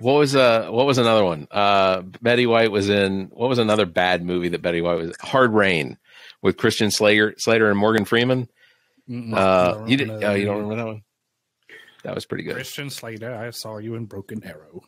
What was another one? Betty White was in, what was another bad movie that Betty White was in? Hard Rain with Christian Slater and Morgan Freeman. You don't remember that one? That was pretty good. Christian Slater, I saw you in Broken Arrow.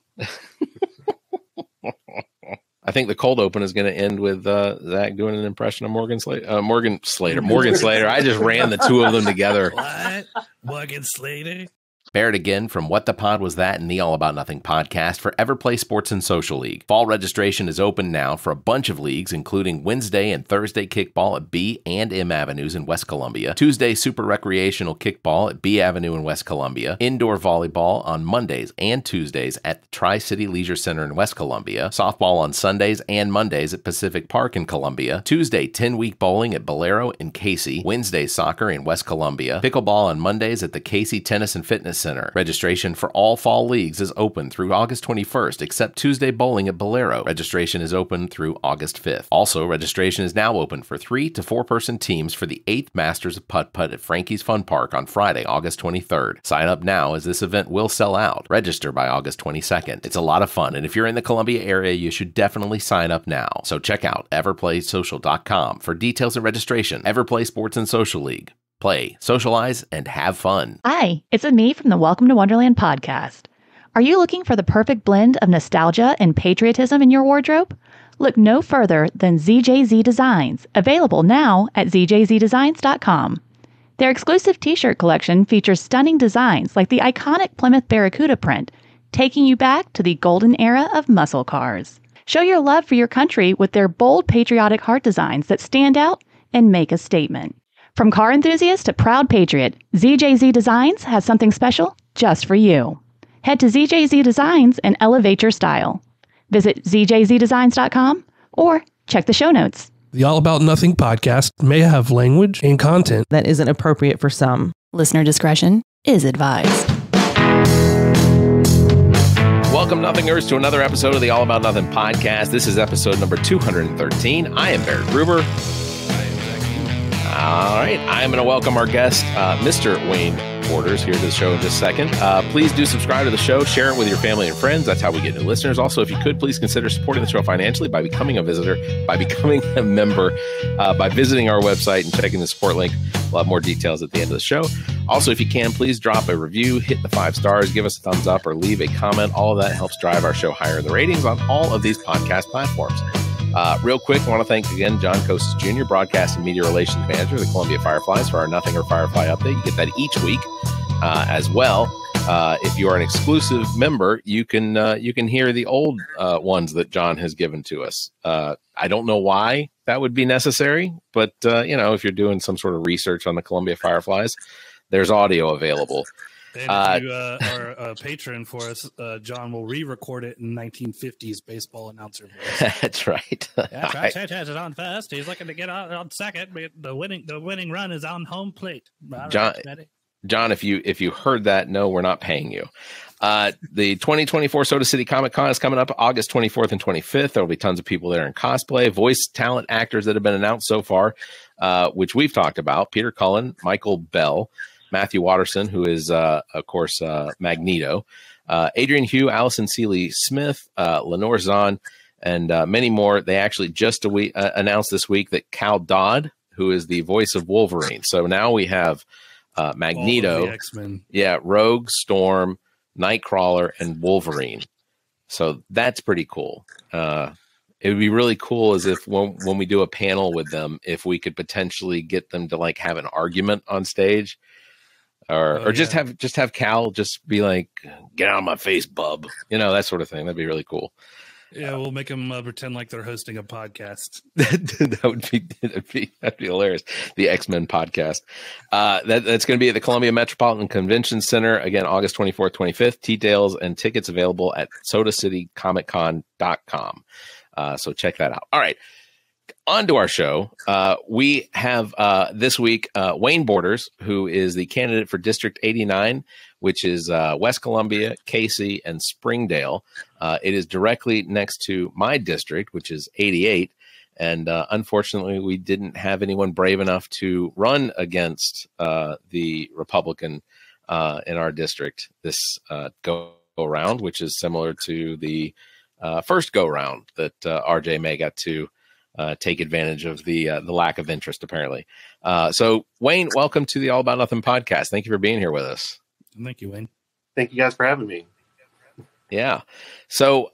I think the cold open is going to end with Zach doing an impression of Morgan Slater. I just ran the two of them together. What? Morgan Slater? Barrett again from What the Pod Was That and the All About Nothing podcast for EverPlay Sports and Social League. Fall registration is open now for a bunch of leagues, including Wednesday and Thursday kickball at B and M Avenues in West Columbia, Tuesday super recreational kickball at B Avenue in West Columbia, indoor volleyball on Mondays and Tuesdays at the Tri-City Leisure Center in West Columbia, softball on Sundays and Mondays at Pacific Park in Columbia, Tuesday 10-week bowling at Bolero in Casey, Wednesday soccer in West Columbia, pickleball on Mondays at the Casey Tennis and Fitness Center. Registration for all fall leagues is open through August 21st, except Tuesday bowling at Bolero. Registration is open through August 5th. Also, registration is now open for 3- to 4-person teams for the Eighth Masters of Putt Putt at Frankie's Fun Park on Friday, August 23rd. Sign up now as this event will sell out. Register by August 22nd. It's a lot of fun, and if you're in the Columbia area, you should definitely sign up now. So check out everplaysocial.com for details and registration. EverPlay Sports and Social League. Play, socialize, and have fun. Hi, it's me from the Welcome to Wonderland podcast. Are you looking for the perfect blend of nostalgia and patriotism in your wardrobe? Look no further than ZJZ Designs, available now at ZJZDesigns.com. Their exclusive t-shirt collection features stunning designs like the iconic Plymouth Barracuda print, taking you back to the golden era of muscle cars. Show your love for your country with their bold patriotic heart designs that stand out and make a statement. From car enthusiast to proud patriot, ZJZ Designs has something special just for you. Head to ZJZ Designs and elevate your style. Visit ZJZDesigns.com or check the show notes. The All About Nothing podcast may have language and content that isn't appropriate for some. Listener discretion is advised. Welcome, Nothingers, to another episode of the All About Nothing podcast. This is episode number 213. I am Barrett Gruber. All right, I'm going to welcome our guest, Mr. Wayne Borders, here to the show in just a second. Please do subscribe to the show, share it with your family and friends. That's how we get new listeners. Also, if you could, please consider supporting the show financially by becoming a visitor, by becoming a member, by visiting our website and checking the support link. We'll have more details at the end of the show. Also, if you can, please drop a review, hit the 5 stars, give us a thumbs up, or leave a comment. All of that helps drive our show higher in the ratings on all of these podcast platforms. Real quick, I want to thank again John Kocsis Jr., Broadcast and Media Relations Manager of the Columbia Fireflies, for our Nothing or Firefly update. You get that each week as well. If you are an exclusive member, you can hear the old ones that John has given to us. I don't know why that would be necessary, but you know, if you're doing some sort of research on the Columbia Fireflies, there's audio available. And if you are a patron for us, John will re-record it in 1950s baseball announcer voice. That's right. That's right. Sanchez is on first. He's looking to get on second. But the winning run is on home plate. All John, right, John, if you heard that, no, we're not paying you. The 2024 Soda City Comic Con is coming up August 24th and 25th. There will be tons of people there in cosplay, voice talent actors that have been announced so far, which we've talked about: Peter Cullen, Michael Bell, Matthew Watterson, who is, of course, Magneto, Adrian Hugh, Allison Seeley-Smith, Lenore Zahn, and many more. They actually just announced this week that Cal Dodd, who is the voice of Wolverine. So now we have Magneto, yeah, Rogue, Storm, Nightcrawler, and Wolverine. So that's pretty cool. It would be really cool as if when we do a panel with them, if we could potentially get them to like have an argument on stage. Or just have Cal just be like, get out of my face, bub. You know, that sort of thing. That'd be really cool. Yeah, we'll make them pretend like they're hosting a podcast. that'd be hilarious. The X-Men podcast. That's going to be at the Columbia Metropolitan Convention Center. Again, August 24th, 25th. Details and tickets available at sodacitycomiccon.com. So check that out. All right. On to our show. We have this week Wayne Borders, who is the candidate for District 89, which is West Columbia, Casey, and Springdale. It is directly next to my district, which is 88. And unfortunately, we didn't have anyone brave enough to run against the Republican in our district this go round, which is similar to the first go round that RJ May got to take advantage of the lack of interest, apparently. So, Wayne, welcome to the All About Nothing podcast. Thank you for being here with us. Thank you, Wayne. Thank you guys for having me. Yeah. So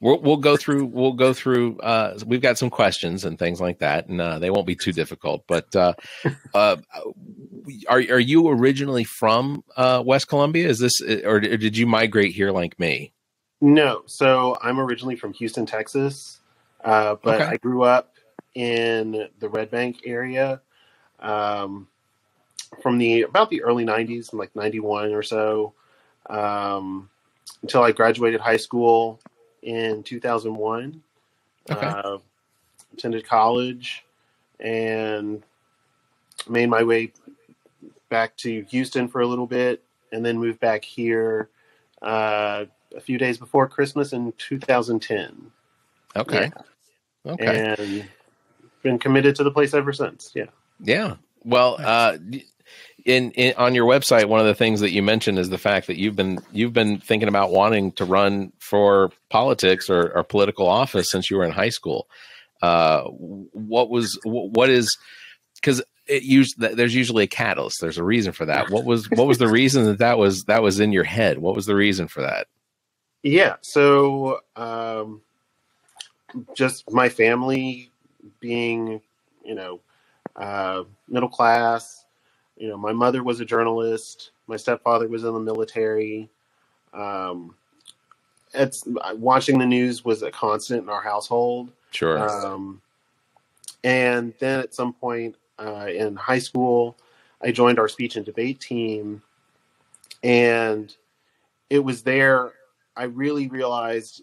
we'll go through. We've got some questions and things like that, and they won't be too difficult. But are you originally from West Columbia? Is this, or did you migrate here like me? No. So I'm originally from Houston, Texas, but okay. I grew up in the Red Bank area from about the early '90s, like '91 or so. Until I graduated high school in 2001, okay. Attended college, and made my way back to Houston for a little bit, and then moved back here a few days before Christmas in 2010. Okay. Yeah. Okay. And been committed to the place ever since. Yeah. Yeah. Well, on your website, one of the things that you mentioned is the fact that you've been thinking about wanting to run for politics or political office since you were in high school. There's usually a catalyst. There's a reason for that. What was the reason that was in your head? What was the reason for that? Yeah. So, just my family being, middle class. My mother was a journalist. My stepfather was in the military. Watching the news was a constant in our household. Sure. And then at some point in high school, I joined our speech and debate team. And it was there I really realized,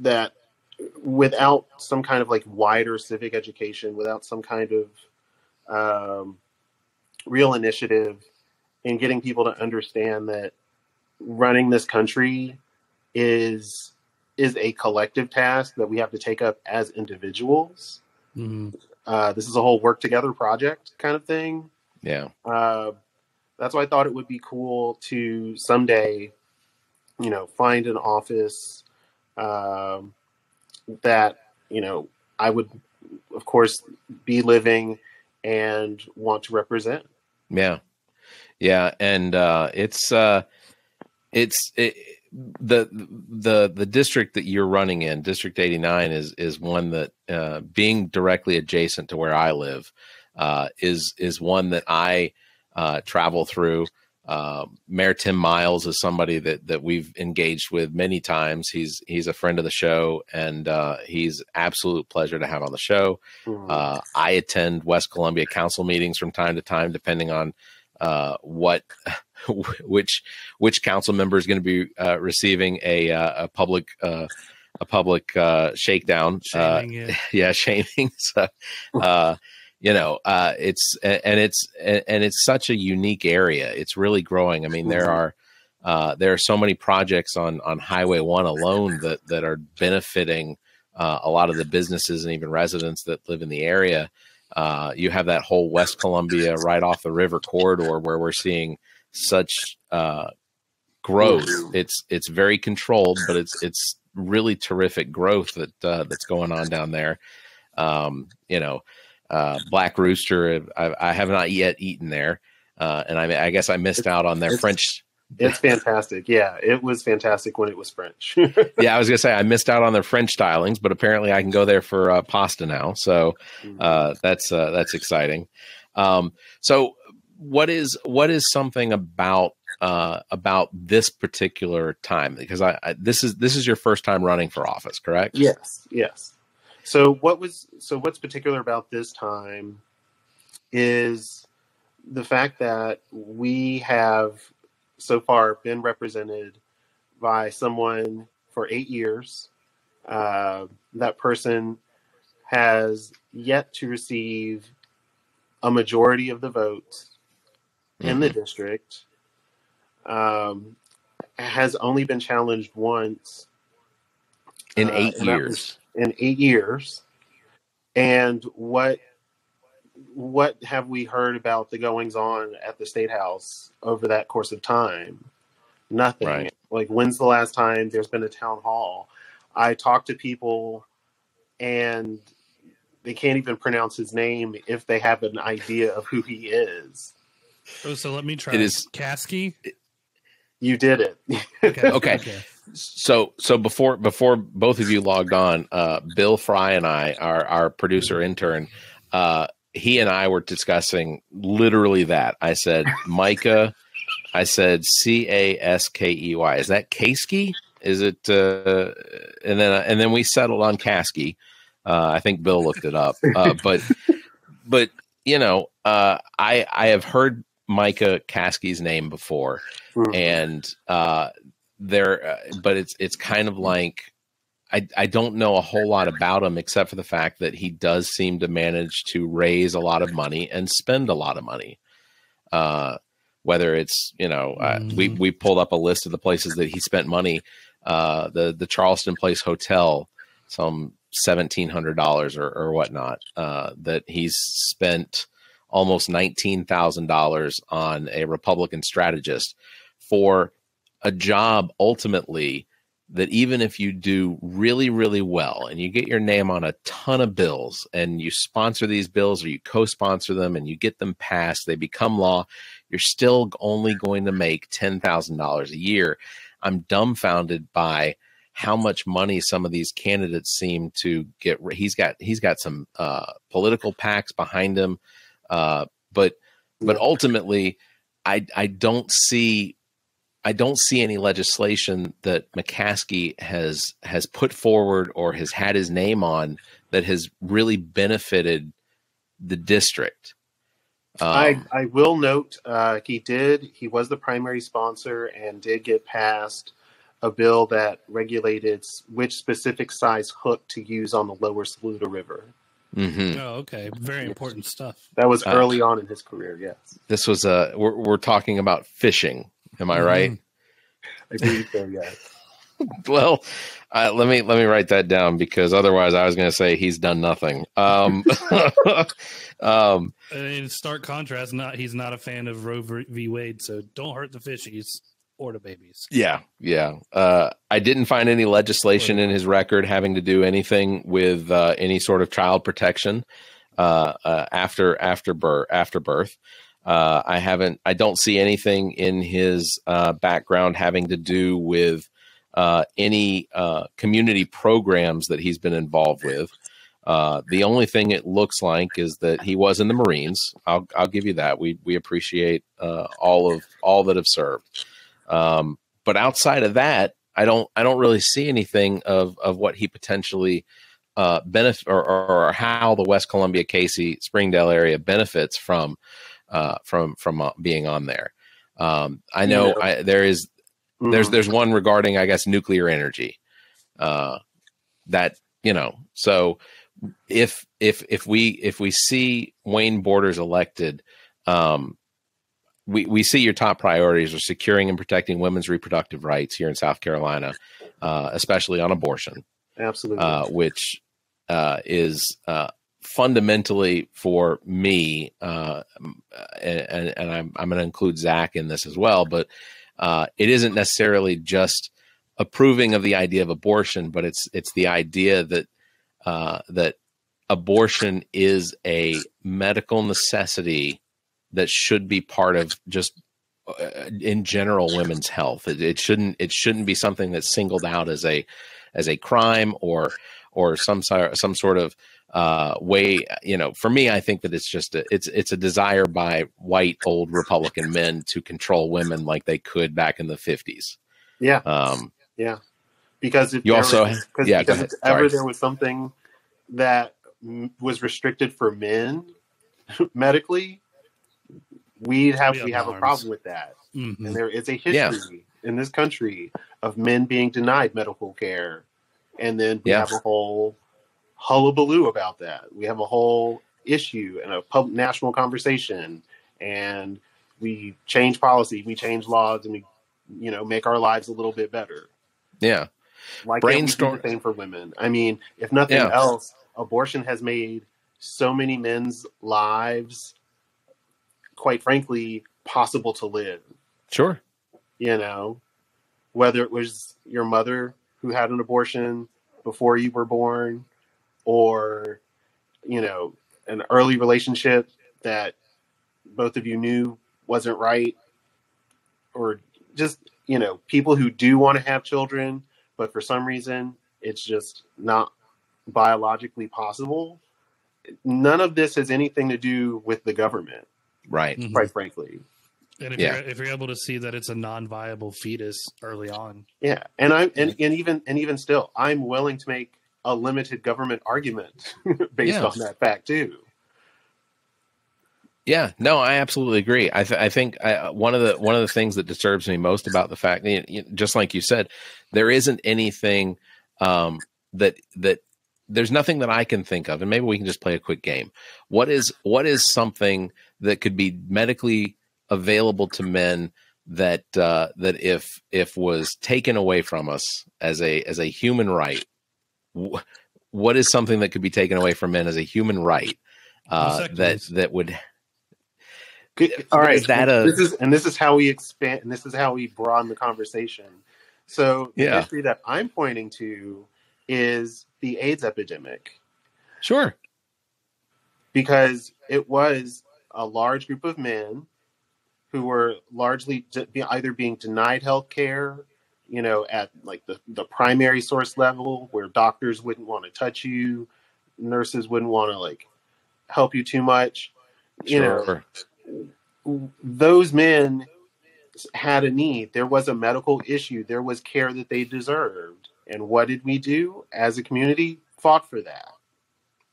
that without some kind of wider civic education, without some kind of real initiative in getting people to understand that running this country is a collective task that we have to take up as individuals. Mm-hmm. This is a whole work together project kind of thing. Yeah. That's why I thought it would be cool to someday, find an office that, I would, of course, be living and want to represent. Yeah. Yeah. And, the district that you're running in, District 89 is one that, being directly adjacent to where I live, is one that I, travel through. Mayor Tim Miles is somebody that we've engaged with many times. He's a friend of the show, and he's absolute pleasure to have on the show. Mm-hmm. I attend West Columbia Council meetings from time to time, depending on which council member is going to be receiving a public shakedown. Shaming, yeah, shaming. So, it's such a unique area. It's really growing. I mean, there are so many projects on Highway 1 alone that are benefiting a lot of the businesses and even residents that live in the area. You have that whole West Columbia right off the river corridor where we're seeing such growth. It's very controlled, but it's really terrific growth that's going on down there. Black Rooster, I have not yet eaten there, and I guess I missed out on their French. It's fantastic. Yeah, it was fantastic when it was French. Yeah, I was gonna say I missed out on their French stylings, but apparently I can go there for pasta now. So that's exciting. So what is something about this particular time? Because this is your first time running for office, correct? Yes. Yes. So what's particular about this time is the fact that we have so far been represented by someone for 8 years. That person has yet to receive a majority of the votes in the district, has only been challenged once in 8 years. In 8 years. And what have we heard about the goings on at the State House over that course of time? Nothing. Right. Like, when's the last time there's been a town hall? I talk to people and they can't even pronounce his name if they have an idea of who he is. Oh, so let me try. It is Kasky. You did it. Okay. So before both of you logged on, Bill Fry and I, our producer intern, he and I were discussing literally that. I said, Micah, I said Caskey. Is that Kasky? Is it? And then we settled on Kasky. I think Bill looked it up, but you know, I have heard Micah Kasky's name before, and but it's kind of like I don't know a whole lot about him except for the fact that he does seem to manage to raise a lot of money and spend a lot of money. Whether it's, you know, we pulled up a list of the places that he spent money. The Charleston Place Hotel, some $1,700 or whatnot, that he's spent almost $19,000 on a Republican strategist for a job ultimately that even if you do really, really well and you get your name on a ton of bills and you sponsor these bills or you co-sponsor them and you get them passed, they become law, you're still only going to make $10,000 a year. I'm dumbfounded by how much money some of these candidates seem to get. He's got some political PACs behind him, but ultimately, I don't see any legislation that McCaskey has put forward or has had his name on that has really benefited the district. I will note he was the primary sponsor and did get passed a bill that regulated which specific size hook to use on the lower Saluda River. Mm-hmm. Oh, okay. Very important stuff. That was early on in his career, yes. This was we're talking about fishing. Am I right? I believe so, yes. Well, let me write that down because otherwise I was going to say he's done nothing. In stark contrast, he's not a fan of Roe v. Wade, so don't hurt the fishies. Or to babies. Yeah. I didn't find any legislation in his record having to do anything with any sort of child protection after birth. I don't see anything in his background having to do with any community programs that he's been involved with. The only thing it looks like is that he was in the Marines. I'll give you that. We appreciate all that have served. But outside of that, I don't really see anything of what he potentially benefit or how the West Columbia, Casey, Springdale area benefits from being on there. I know there's one regarding, I guess, nuclear energy, that, you know, so if we see Wayne Borders elected, we see your top priorities are securing and protecting women's reproductive rights here in South Carolina, especially on abortion. Absolutely. Which is fundamentally for me, and I'm going to include Zach in this as well, but it isn't necessarily just approving of the idea of abortion, but it's the idea that that abortion is a medical necessity that should be part of just in general women's health. It shouldn't be something that's singled out as a crime or some sort of way. You know, for me, I think that it's just a desire by white old Republican men to control women like they could back in the 50s. Yeah, Because if you there was something that was restricted for men medically, we have a problem with that. Mm-hmm. And there is a history in this country of men being denied medical care. And then we have a whole hullabaloo about that. We have a whole issue and a national conversation, and we change policy, we change laws, and we, you know, make our lives a little bit better. Yeah. Like brainstorm thing for women. I mean, if nothing else, abortion has made so many men's lives, quite frankly, possible to live. Sure. You know, whether it was your mother who had an abortion before you were born, or, you know, an early relationship that both of you knew wasn't right, or just, you know, people who do want to have children, but for some reason it's just not biologically possible. None of this has anything to do with the government. Right. Mm-hmm. Quite frankly. And if you're able to see that it's a non-viable fetus early on. Yeah. And even still, I'm willing to make a limited government argument based on that fact too. Yeah, no, I absolutely agree. I think one of the things that disturbs me most about the fact that, you know, just like you said, there isn't anything that there's nothing that I can think of, and maybe we can just play a quick game. What is something that could be medically available to men that that if was taken away from us as a human right? What is something that could be taken away from men as a human right that would? All right. This is how we expand, and this is how we broaden the conversation. So the history that I'm pointing to is the AIDS epidemic. Sure. Because it was a large group of men who were largely either being denied health care, you know, at like the primary source level, where doctors wouldn't want to touch you, nurses wouldn't want to like help you too much. You know, those men had a need. There was a medical issue. There was care that they deserved. And what did we do as a community? Fought for that.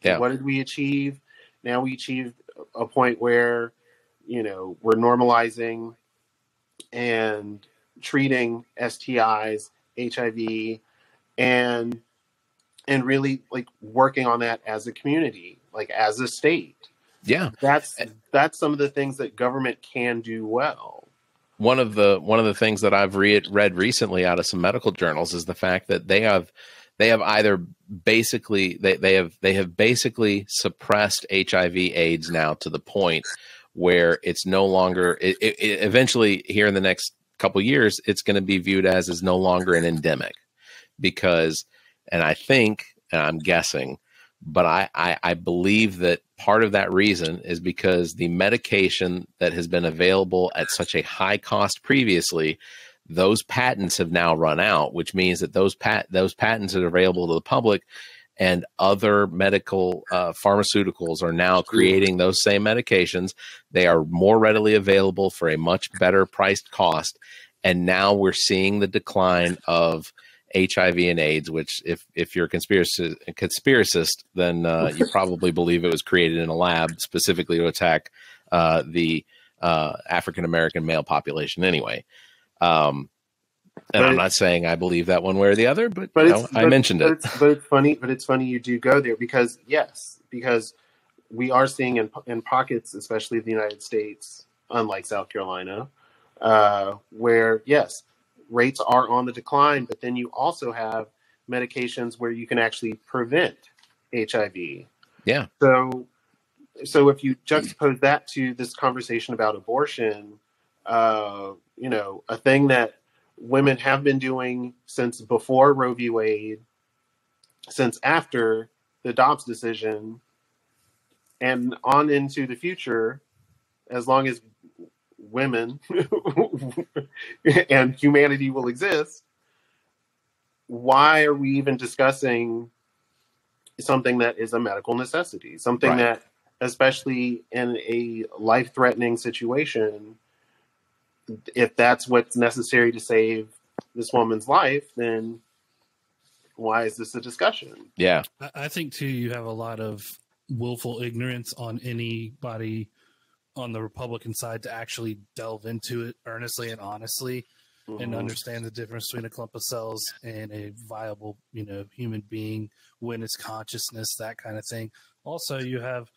Yeah. What did we achieve? Now we achieved a point where, you know, we're normalizing and treating STIs, HIV, and really like working on that as a community, like as a state. Yeah, that's some of the things that government can do well. One of the things that I've read recently out of some medical journals is the fact that they have basically suppressed HIV/AIDS now to the point where it's no longer. It eventually, here in the next couple of years, it's going to be viewed as no longer an endemic, because, and I think, and I'm guessing, but I believe that part of that reason is because the medication that has been available at such a high cost previously, those patents have now run out, which means that those patents are available to the public, and other medical pharmaceuticals are now creating those same medications. They are more readily available for a much better priced cost. And now we're seeing the decline of HIV and AIDS, which if you're a conspiracist, then you probably believe it was created in a lab specifically to attack the African-American male population anyway. And I'm not saying I believe that one way or the other, but I mentioned it. But it's funny you do go there, because we are seeing in pockets, especially the United States, unlike South Carolina, where, yes, rates are on the decline, but then you also have medications where you can actually prevent HIV. Yeah. So if you juxtapose that to this conversation about abortion, you know, a thing that women have been doing since before Roe v. Wade, since after the Dobbs decision, and on into the future, as long as women and humanity will exist, why are we even discussing something that is a medical necessity? Something that, especially in a life-threatening situation, if that's what's necessary to save this woman's life, then why is this a discussion? Yeah. I think, too, you have a lot of willful ignorance on anybody on the Republican side to actually delve into it earnestly and honestly, mm-hmm. and understand the difference between a clump of cells and a viable, you know, human being, witness consciousness, that kind of thing. Also, you have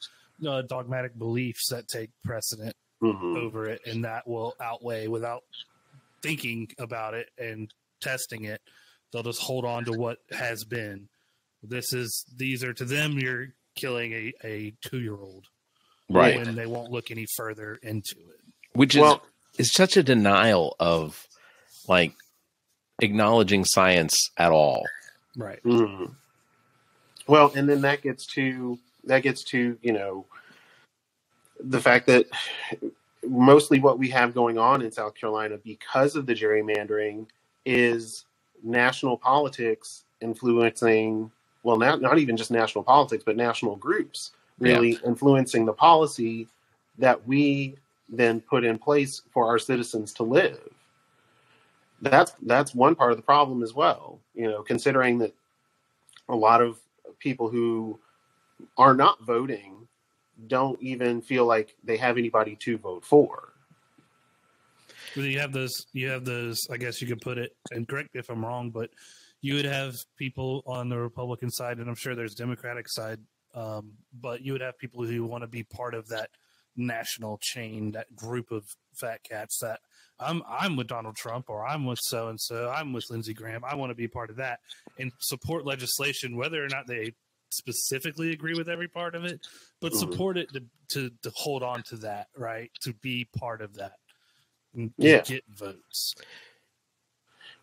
dogmatic beliefs that take precedent mm-hmm. over it, and that will outweigh, without thinking about it and testing it, they'll just hold on to what has been. These are to them, you're killing a 2-year-old. Right. And they won't look any further into it. Which is such a denial of, like, acknowledging science at all. Right. Mm-hmm. Well, and then that gets to, you know, the fact that mostly what we have going on in South Carolina because of the gerrymandering is national politics influencing, well, not even just national politics, but national groups really influencing the policy that we then put in place for our citizens to live. That's one part of the problem as well, you know, considering that a lot of people who are not voting don't even feel like they have anybody to vote for. You have those, I guess you could put it, and correct me if I'm wrong, but you would have people on the Republican side, and I'm sure there's Democratic side, but you would have people who want to be part of that national chain, that group of fat cats that I'm with Donald Trump, or I'm with so-and-so, I'm with Lindsey Graham. I want to be part of that and support legislation, whether or not they specifically agree with every part of it, but support it to hold on to that, right? To be part of that. Yeah. Get votes.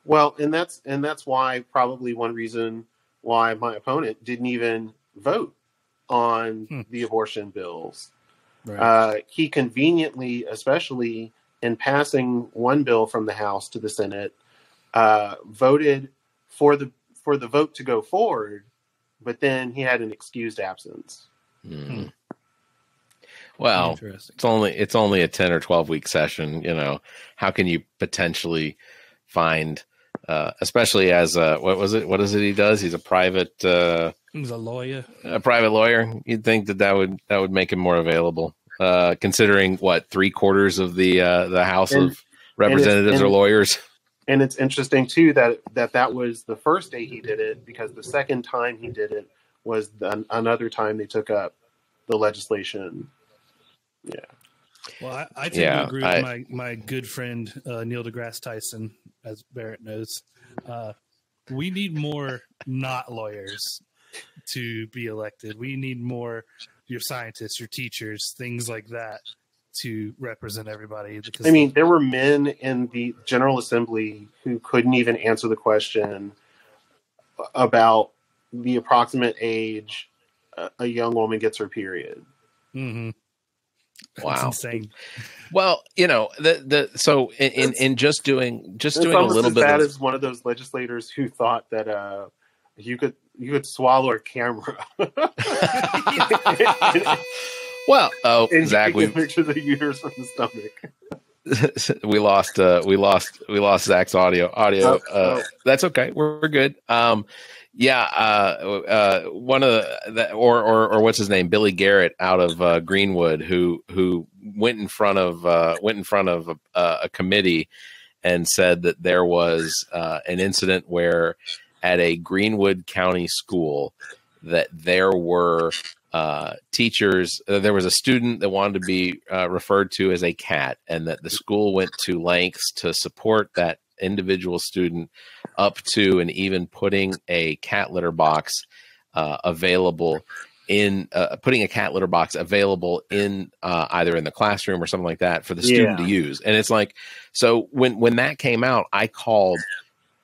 Well, and that's why probably one reason why my opponent didn't even vote on the abortion bills. Right. He conveniently, especially in passing one bill from the House to the Senate, voted for the vote to go forward, but then he had an excused absence. Mm. Well, it's only a 10 or 12 week session. You know, how can you potentially find, especially as what was it? What is it he does? He's a private. He's a lawyer. A private lawyer. You'd think that would make him more available, considering what 3/4 of the House of Representatives are lawyers. And it's interesting too that was the first day he did it, because the second time he did it was another time they took up the legislation. Yeah. Well, I tend to agree with my good friend Neil deGrasse Tyson, as Barrett knows. We need more not lawyers to be elected. We need more your scientists, your teachers, things like that, to represent everybody. Because I mean, there were men in the General Assembly who couldn't even answer the question about the approximate age a young woman gets her period. Mm-hmm. Wow. That's insane. Well, you know, so in just doing a little bit as one of those legislators who thought that you could swallow a camera. Well, oh, Zach, we picture the uterus from the stomach. we lost Zach's audio. That's okay. We're good. One of the or what's his name, Billy Garrett out of Greenwood, who went in front of a committee and said that there was an incident where at a Greenwood County school that there were teachers. There was a student that wanted to be referred to as a cat, and that the school went to lengths to support that individual student, up to and even putting a cat litter box available in either in the classroom or something like that for the student to use. And it's like, so when that came out, I called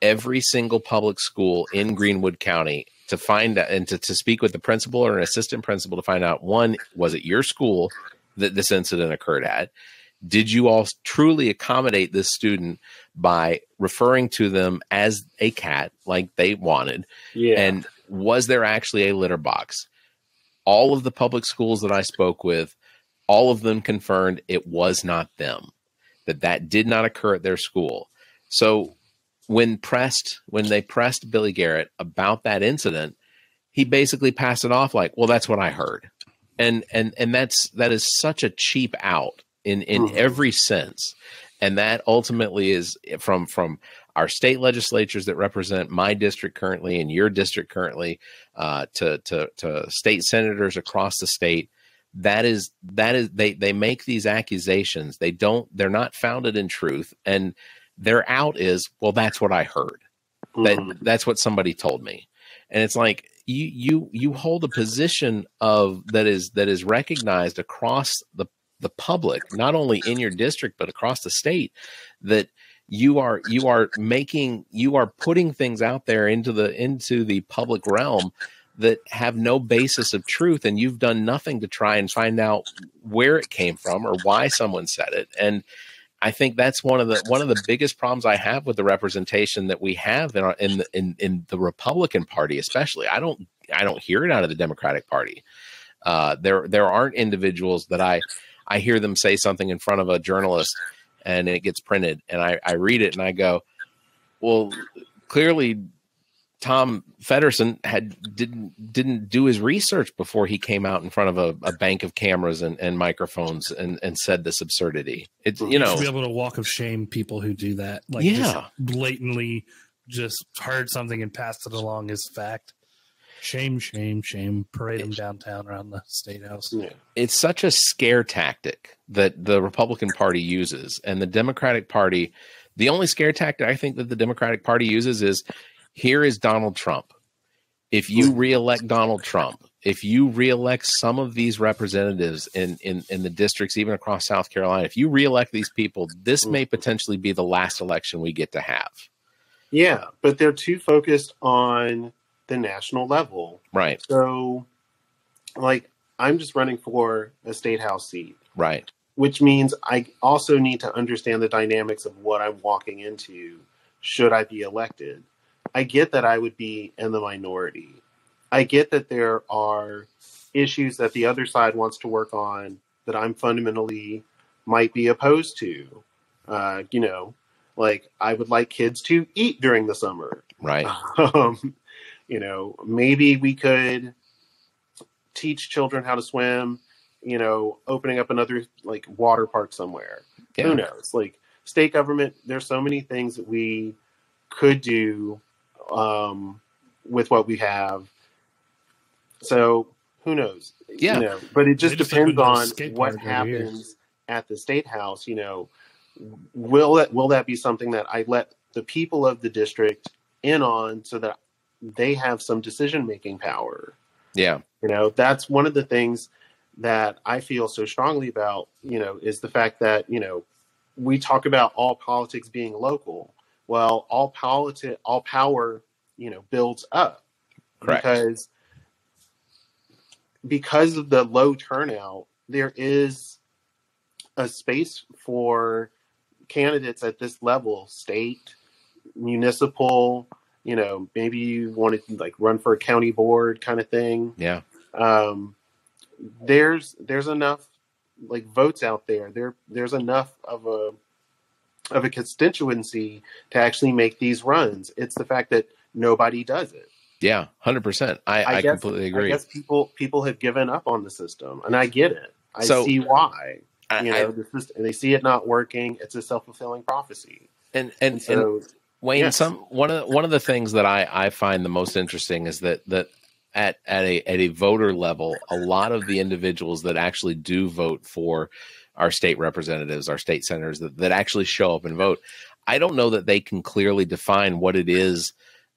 every single public school in Greenwood County to find out and to speak with the principal or an assistant principal to find out, one, was it your school that this incident occurred at? Did you all truly accommodate this student by referring to them as a cat like they wanted? Yeah. And was there actually a litter box? All of the public schools that I spoke with, all of them confirmed it was not them, that did not occur at their school. So when they pressed Billy Garrett about that incident, he basically passed it off like, well, that's what I heard. And that is such a cheap out in every sense. And that ultimately is from our state legislatures that represent my district currently and your district currently, to state senators across the state. That is they make these accusations. They're not founded in truth. And their out is, well, that's what I heard. That's what somebody told me. And it's like, you hold a position of that is recognized across the public, not only in your district, but across the state, that you are putting things out there into the public realm that have no basis of truth, and you've done nothing to try and find out where it came from or why someone said it. And I think that's one of the biggest problems I have with the representation that we have in the Republican Party, especially. I don't hear it out of the Democratic Party. There aren't individuals that I hear them say something in front of a journalist and it gets printed, and I read it and I go, well, clearly Tom Feddersen didn't do his research before he came out in front of a bank of cameras and microphones and said this absurdity. It's, you know, to be able to walk of shame people who do that, like, yeah, just blatantly just heard something and passed it along as fact. Shame, shame, shame. Parade them downtown around the state house. Yeah. It's such a scare tactic that the Republican Party uses, and the Democratic Party. The only scare tactic I think that the Democratic Party uses is, here is Donald Trump. If you reelect Donald Trump, if you reelect some of these representatives in the districts, even across South Carolina, if you reelect these people, this may potentially be the last election we get to have. Yeah, but they're too focused on the national level. Right. So, like, I'm just running for a state house seat. Right. Which means I also need to understand the dynamics of what I'm walking into should I be elected. I get that I would be in the minority. I get that there are issues that the other side wants to work on that I'm fundamentally might be opposed to. You know, like, I would like kids to eat during the summer. Right. You know, maybe we could teach children how to swim, you know, opening up another, like, water park somewhere. Yeah. Who knows? Like, state government, there's so many things that we could do with what we have. So who knows? Yeah. You know, but it just depends on what happens at the state house. You know, will that be something that I let the people of the district in on so that they have some decision-making power? Yeah. You know, that's one of the things that I feel so strongly about, you know, is the fact that, you know, we talk about all politics being local. Well, all power, you know, builds up. Correct. Because of the low turnout, there is a space for candidates at this level, state, municipal. You know, maybe you want to, like, run for a county board kind of thing. Yeah. There's enough, like, votes out there. There's enough of a constituency to actually make these runs. It's the fact that nobody does it. Yeah, 100%. I guess, completely agree. I guess people have given up on the system, and I get it. I see why. They see it not working. It's a self-fulfilling prophecy. And so, Wayne, yes. one of the things that I find the most interesting is that at a voter level, a lot of the individuals that actually do vote for our state representatives, our state senators, that actually show up and vote, I don't know that they can clearly define what it is,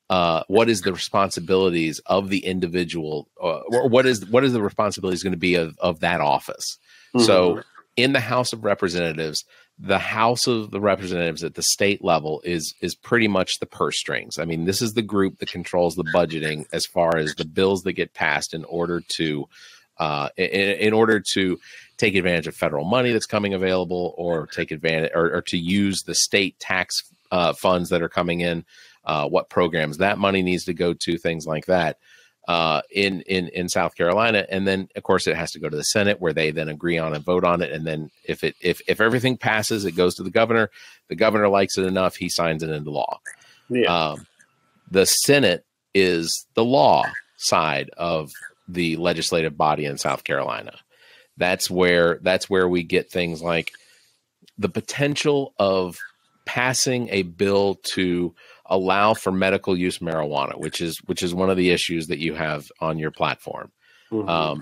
what is the responsibilities of the individual, or what is the responsibilities going to be of that office. Mm-hmm. So in the House of Representatives, the House of the Representatives at the state level is pretty much the purse strings. I mean, this is the group that controls the budgeting as far as the bills that get passed in order to take advantage of federal money that's coming available, or take advantage or to use the state tax funds that are coming in, what programs that money needs to go to, things like that. In South Carolina. And then, of course, it has to go to the Senate, where they then agree on and vote on it. And then if everything passes, it goes to the governor. The governor likes it enough, he signs it into law. Yeah. The Senate is the law side of the legislative body in South Carolina. That's where we get things like the potential of passing a bill to allow for medical use marijuana, which is one of the issues that you have on your platform. Mm-hmm.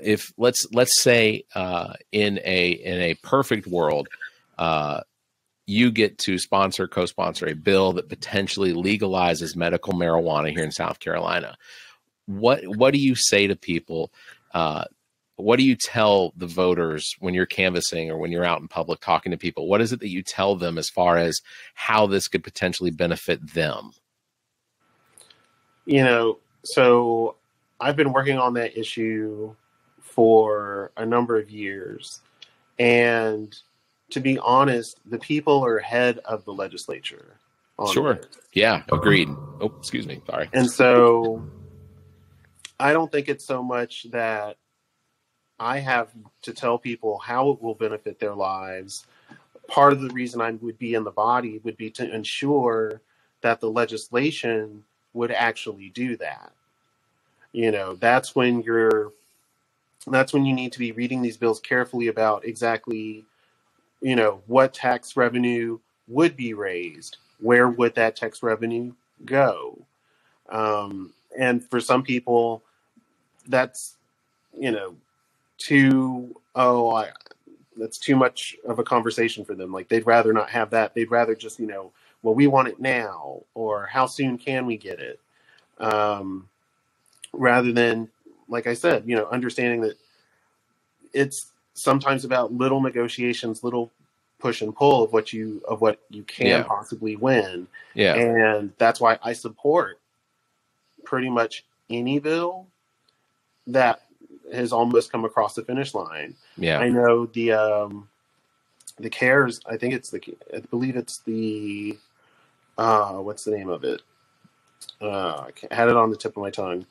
If let's say in a perfect world, you get to co-sponsor a bill that potentially legalizes medical marijuana here in South Carolina. What do you say to people what do you tell the voters when you're canvassing or when you're out in public talking to people? What is it that you tell them as far as how this could potentially benefit them? You know, so I've been working on that issue for a number of years. And to be honest, the people are ahead of the legislature. Sure. It. Yeah. Agreed. Oh, excuse me. Sorry. And so I don't think it's so much that I have to tell people how it will benefit their lives. Part of the reason I would be in the body would be to ensure that the legislation would actually do that. You know, that's when you need to be reading these bills carefully about exactly, you know, what tax revenue would be raised. Where would that tax revenue go? And for some people, that's, you know, that's too much of a conversation for them. Like, they'd rather not have that. They'd rather just, you know, well, we want it now, or how soon can we get it? Rather than, like I said, you know, understanding that it's sometimes about little negotiations, little push and pull of what you can possibly win. Yeah. And that's why I support pretty much any bill that has almost come across the finish line. Yeah. I know the CARES, what's the name of it? I had it on the tip of my tongue.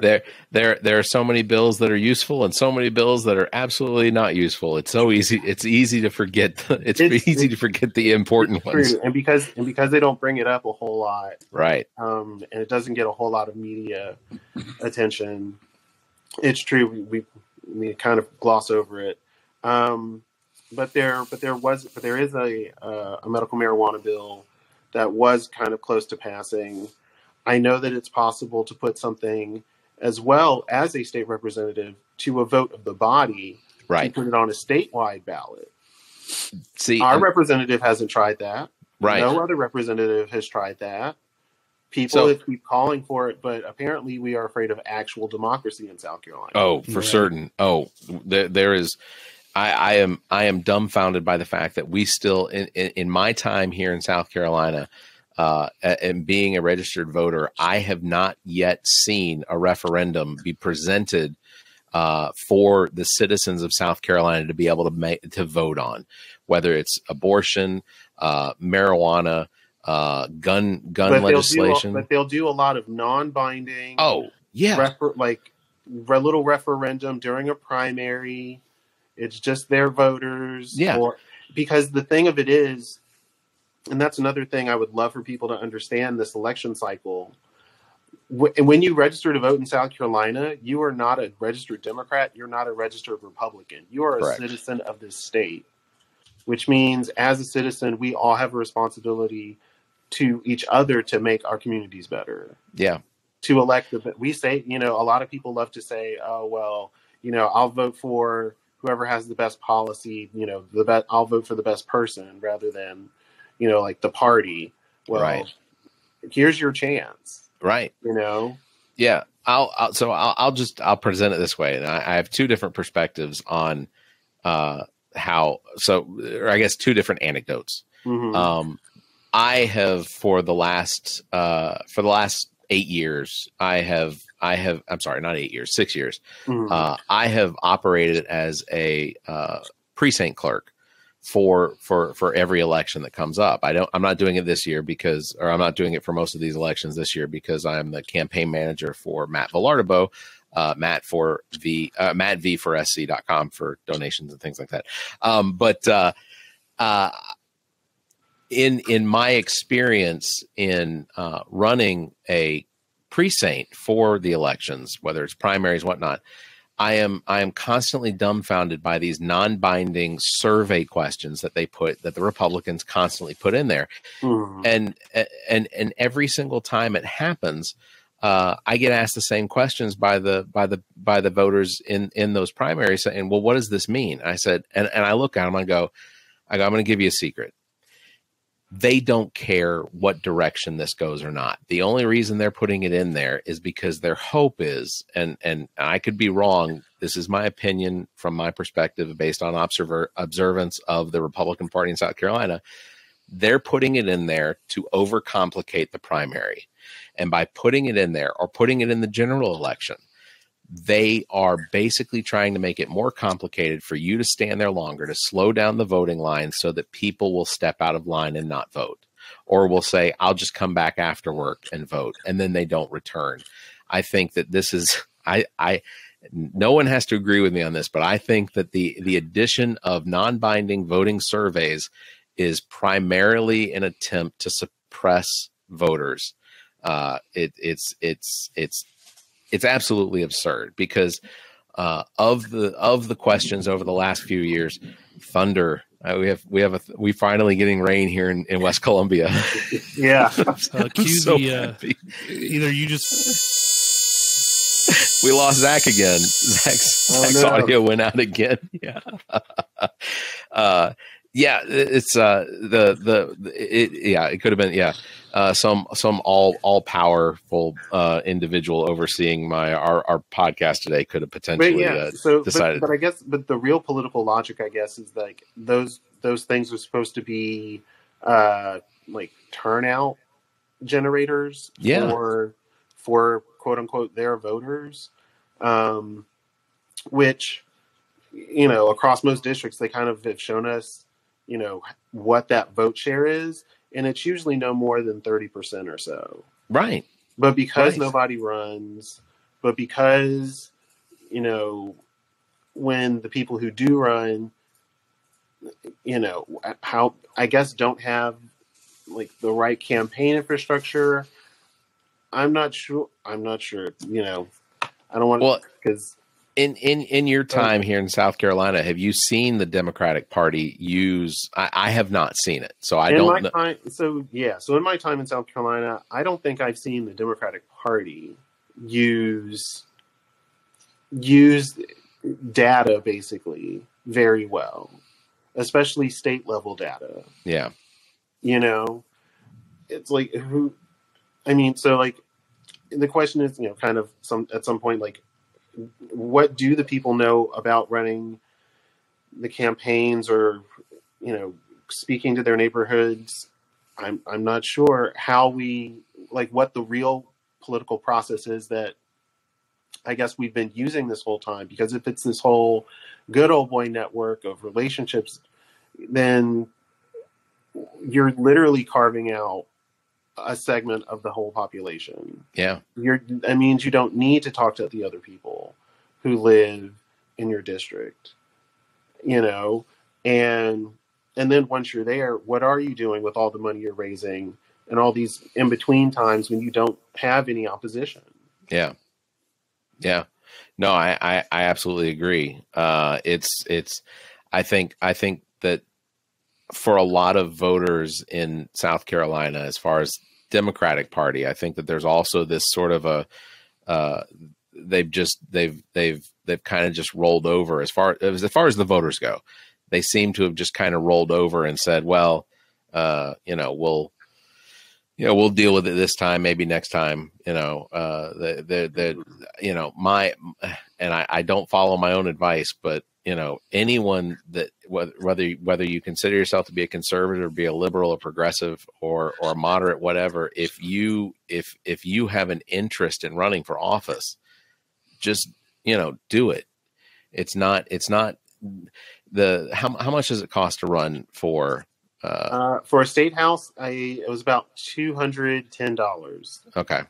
There are so many bills that are useful and so many bills that are absolutely not useful. It's so easy. It's easy to forget. It's easy to forget the important ones. True. And because they don't bring it up a whole lot. Right. And it doesn't get a whole lot of media attention. It's true. We kind of gloss over it. But there is a medical marijuana bill that was kind of close to passing. I know that it's possible to put something, as well as a state representative, to a vote of the body, right, to put it on a statewide ballot. See, our representative hasn't tried that. Right. No other representative has tried that. People keep calling for it, but apparently we are afraid of actual democracy in South Carolina. Oh, for certain. Oh, there is. I am dumbfounded by the fact that we still, in my time here in South Carolina, and being a registered voter, I have not yet seen a referendum be presented for the citizens of South Carolina to be able to vote on, whether it's abortion, marijuana, gun legislation. But they'll do a lot of non-binding. Oh yeah, little referendum during a primary. It's just their voters. Yeah. Because the thing of it is, and that's another thing I would love for people to understand this election cycle. When you register to vote in South Carolina, you are not a registered Democrat. You're not a registered Republican. You are a citizen of this state, which means as a citizen, we all have a responsibility to each other to make our communities better. Yeah. To elect we say, you know, a lot of people love to say, oh, well, you know, I'll vote for whoever has the best policy, you know, I'll vote for the best person rather than, you know, like the party. Well, here's your chance. Right. You know? Yeah. I'll present it this way. And I have two different perspectives on I guess two different anecdotes. Mm-hmm. I have for the last 8 years, I'm sorry, not 8 years, 6 years. Mm-hmm. I have operated as a precinct clerk for every election that comes up. I'm not doing it this year I'm not doing it for most of these elections this year because I'm the campaign manager for Matt Villardobo, Matt V for SC.com for donations and things like that. In my experience in running a precinct for the elections, whether it's primaries, whatnot, I am constantly dumbfounded by these non-binding survey questions that the Republicans constantly put in there. Mm. And every single time it happens, I get asked the same questions by the voters in those primaries saying, well, what does this mean? I said, and I look at them, I go, I'm going to give you a secret. they don't care what direction this goes or not. The only reason they're putting it in there is because their hope is, and I could be wrong, this is my opinion from my perspective based on observance of the Republican Party in South Carolina, they're putting it in there to overcomplicate the primary. And by putting it in there or putting it in the general election, they are basically trying to make it more complicated for you to stand there longer, to slow down the voting line so that people will step out of line and not vote, or will say, I'll just come back after work and vote. And then they don't return. I think that this is, no one has to agree with me on this, but I think that the addition of non-binding voting surveys is primarily an attempt to suppress voters. It's absolutely absurd because of the questions over the last few years, thunder. We finally getting rain here in West Columbia. Yeah, either you just we lost Zach again. Zach's no. Audio went out again. Yeah. Some all powerful individual overseeing our podcast today could have potentially decided. But I guess, the real political logic, I guess, is like those things are supposed to be like turnout generators for quote unquote their voters, which across most districts they kind of have shown us what that vote share is, and it's usually no more than 30% or so. Right. But because nobody runs, but because, when the people who do run, how I guess don't have like the right campaign infrastructure. I'm not sure, I don't want to, because in your time here in South Carolina, have you seen the Democratic Party use? I have not seen it, so I don't know. So in my time in South Carolina, I don't think I've seen the Democratic Party use data basically very well, especially state level data. Yeah, it's like who? I mean, so like the question is, kind of at some point like, what do the people know about running the campaigns or, speaking to their neighborhoods? I'm not sure how what the real political process is that I guess we've been using this whole time, because if it's this whole good old boy network of relationships, then you're literally carving out a segment of the whole population. Yeah. That means you don't need to talk to the other people who live in your district, and then once you're there, what are you doing with all the money you're raising and all these in between times when you don't have any opposition? Yeah. Yeah. No, I absolutely agree. I think that for a lot of voters in South Carolina, as far as Democratic Party, I think that there's also this sort of they've kind of just rolled over as far as the voters go. They seem to have just kind of rolled over and said, well, we'll deal with it this time, maybe next time, I don't follow my own advice, but anyone that whether you consider yourself to be a conservative or be a liberal or progressive or moderate, whatever, if you have an interest in running for office, just, do it. It's not how much does it cost to run for a state house? It was about $210. Okay.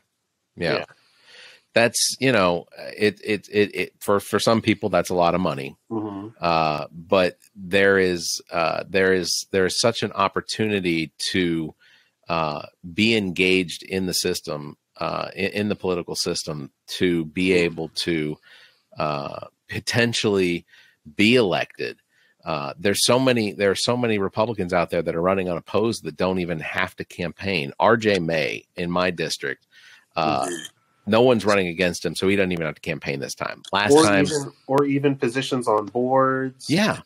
Yeah. That's, it for some people, that's a lot of money. Mm-hmm. But there is such an opportunity to, be engaged in the system, in the political system, to be able to, potentially be elected. There are so many Republicans out there that are running unopposed that don't even have to campaign. RJ May in my district, mm-hmm. No one's running against him, so he doesn't even have to campaign this time. Or even positions on boards. Yeah.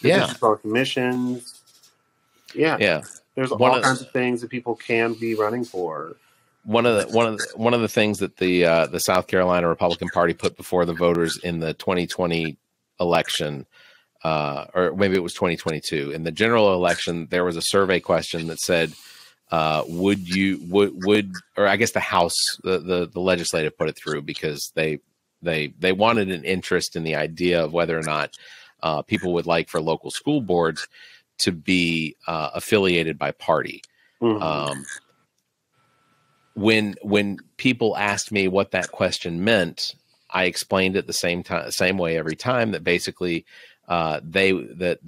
Positions on commissions. Yeah. Yeah. There's all kinds of things that people can be running for. One of the things that the South Carolina Republican Party put before the voters in the 2020 election, or maybe it was 2022, in the general election, there was a survey question that said, or I guess the House, the legislative put it through because they wanted an interest in the idea of whether or not people would like for local school boards to be affiliated by party. Mm-hmm. When people asked me what that question meant, I explained it the same way every time, that basically the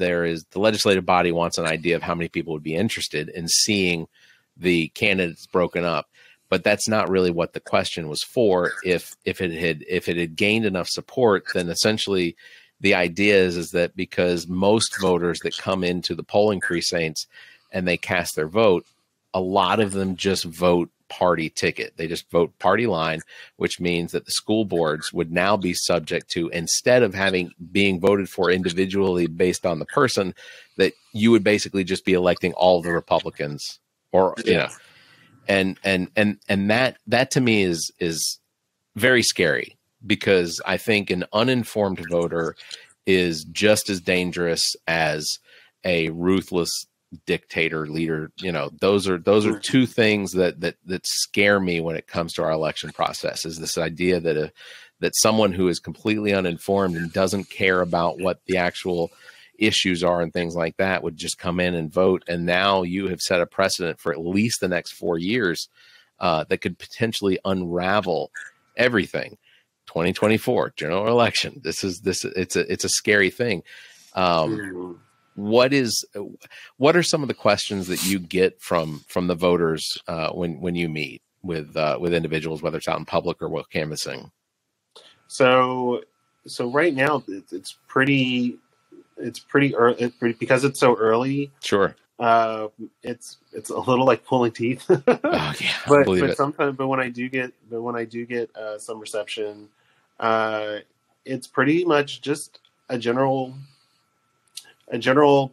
legislative body wants an idea of how many people would be interested in seeing the candidates broken up, but that's not really what the question was for. If it had gained enough support, then essentially the idea is that because most voters that come into the polling precincts and they cast their vote, a lot of them just vote party ticket. They just vote party line, which means that the school boards would now be subject to, instead of being voted for individually based on the person, that you would basically just be electing all the Republicans, or, you know, and that to me is very scary, because I think an uninformed voter is just as dangerous as a ruthless dictator leader. You know, those are two things that scare me when it comes to our election process, is this idea that that someone who is completely uninformed and doesn't care about what the actual issues are and things like that would just come in and vote. And now you have set a precedent for at least the next 4 years that could potentially unravel everything. 2024 general election. It's a scary thing. What are some of the questions that you get from the voters when you meet with individuals, whether it's out in public or with canvassing? So right now it's pretty early, because it's so early. Sure. It's a little like pulling teeth. Oh, yeah, but sometimes, when I do get some reception, it's pretty much just a general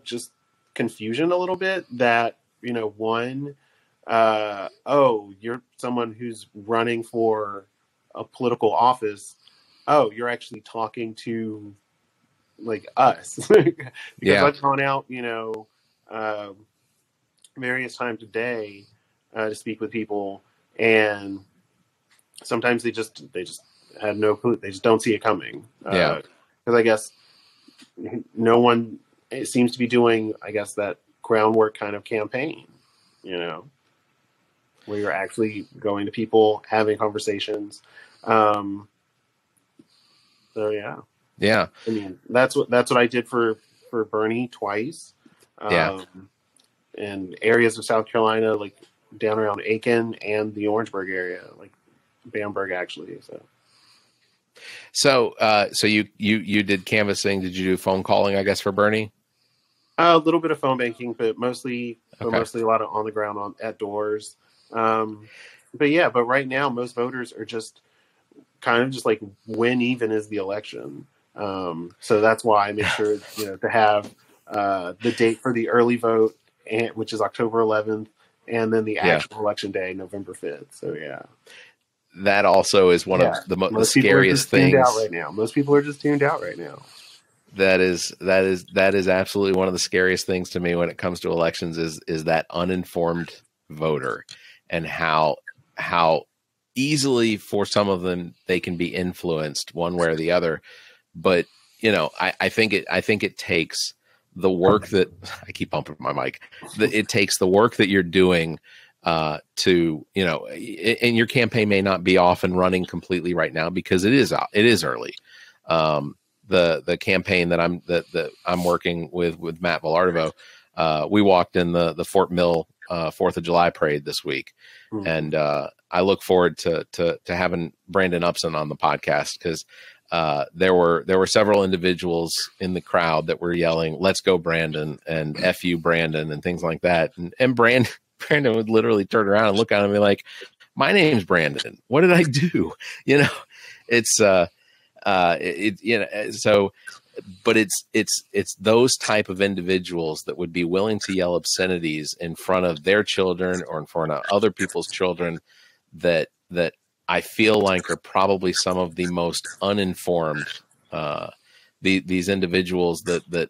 just confusion a little bit that, you know, oh, you're someone who's running for a political office. Oh, you're actually talking to like us. Because yeah. I've gone out, you know, various times a day to speak with people, and sometimes they just have no clue. They just don't see it coming. Yeah. Because I guess no one seems to be doing, I guess, that groundwork kind of campaign, you know, where you're actually going to people, having conversations. So yeah. Yeah. I mean, that's what I did for Bernie twice. Yeah. And areas of South Carolina, like down around Aiken and the Orangeburg area, like Bamberg actually. So you did canvassing. Did you do phone calling, I guess, for Bernie? A little bit of phone banking, but mostly a lot of on the ground at doors. But right now most voters are just kind of just like, when even is the election? So that's why I make sure, you know, to have the date for the early vote, and which is October 11th, and then the actual election day, November 5th. So yeah. That also is one of the scariest things. Most people are just tuned out right now. That is absolutely one of the scariest things to me when it comes to elections is that uninformed voter, and how easily for some of them they can be influenced one way or the other. But you know, I think it takes the work that I keep bumping my mic. It takes the work that you're doing. To, you know, and your campaign may not be off and running completely right now because it is early. The campaign that I'm working with Matt Villardobo, we walked in the Fort Mill 4th of July parade this week, and I look forward to having Brandon Upson on the podcast, because there were several individuals in the crowd that were yelling, "Let's go, Brandon," and "F you, Brandon," and things like that, and Brandon would literally turn around and look at him and be like, "My name's Brandon. What did I do?" You know, it's, you know, so But it's those type of individuals that would be willing to yell obscenities in front of their children or in front of other people's children that I feel like are probably some of the most uninformed, these individuals that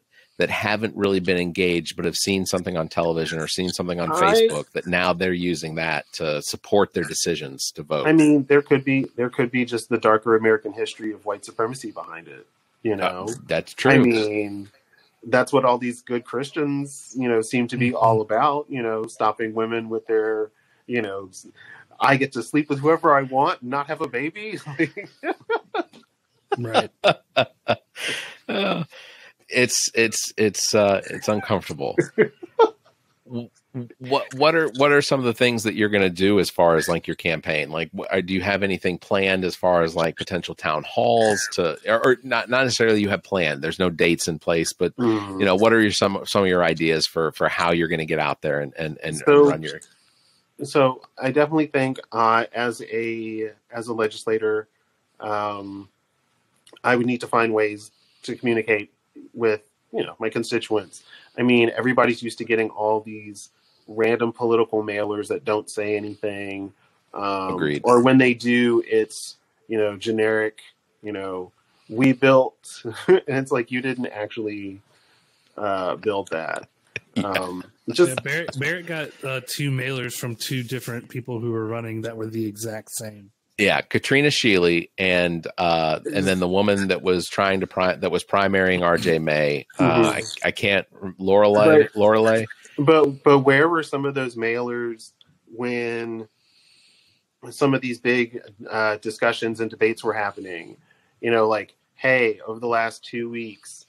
haven't really been engaged, but have seen something on television or seen something on Facebook that now they're using that to support their decisions to vote. I mean, there could be just the darker American history of white supremacy behind it. You know, that's true. I mean, that's what all these good Christians, you know, seem to be all about, you know, stopping women with their, you know, I get to sleep with whoever I want and not have a baby. Right. It's uncomfortable. What are some of the things that you're going to do as far as like your campaign? Like, do you have anything planned as far as like potential town halls to, or not necessarily you have planned, there's no dates in place, but you know, what are your, some of your ideas for how you're going to get out there and run your. So I definitely think, as a legislator, I would need to find ways to communicate with, you know, my constituents. I mean, everybody's used to getting all these random political mailers that don't say anything. Agreed. Or when they do, it's, you know, generic, you know, we built, and it's like, you didn't actually build that. Yeah. Barrett got two mailers from two different people who were running that were the exact same. Yeah, Katrina Shealy and then the woman that was trying to that was primarying RJ May. I can't Lorelei. But where were some of those mailers when some of these big discussions and debates were happening? You know, like, hey, over the last 2 weeks,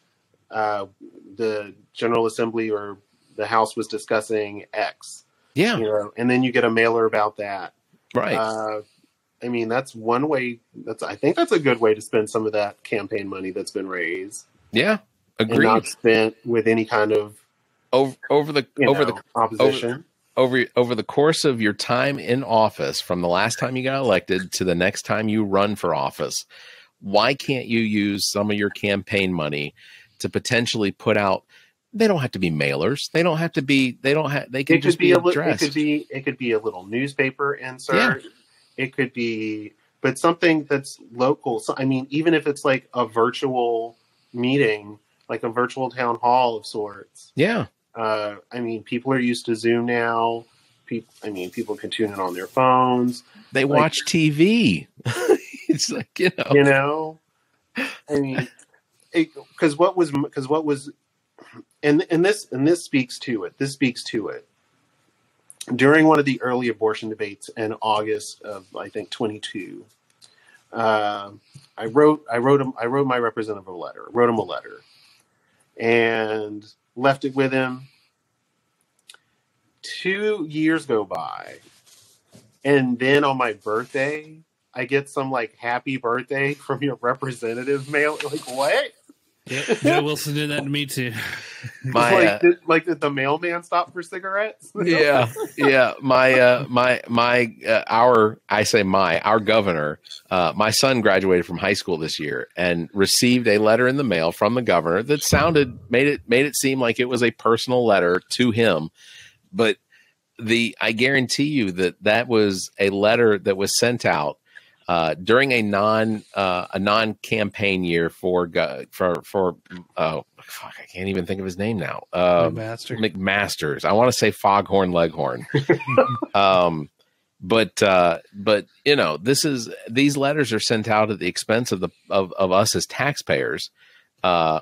the General Assembly or the House was discussing X. Yeah, you know, and then you get a mailer about that, right? I mean, that's one way. I think that's a good way to spend some of that campaign money that's been raised. Yeah, agreed. And not spent with any kind of over the opposition. Over the course of your time in office, from the last time you got elected to the next time you run for office, why can't you use some of your campaign money to potentially put out? They don't have to be mailers. They don't have to be. They don't have. They can just be addressed. It could be a little newspaper insert. Yeah. It could be, but something that's local. So, I mean, even if it's like a virtual meeting, like a virtual town hall of sorts. Yeah. I mean, people are used to Zoom now. People can tune in on their phones. They like, watch TV. It's like, you know. You know? I mean, because what was, and this speaks to it. This speaks to it. During one of the early abortion debates in August of, I think, 22, I wrote my representative a letter. Wrote him a letter, and left it with him. 2 years go by, and then on my birthday, I get some like happy birthday from your representative mail. Like, what? Yep, Joe Wilson did that to me too. Did the mailman stop for cigarettes? Yeah, yeah. Our governor. My son graduated from high school this year and received a letter in the mail from the governor that made it seem like it was a personal letter to him, but I guarantee you that was a letter that was sent out during a non campaign year for I can't even think of his name now. McMaster's. I want to say Foghorn Leghorn. But you know, these letters are sent out at the expense of us as taxpayers,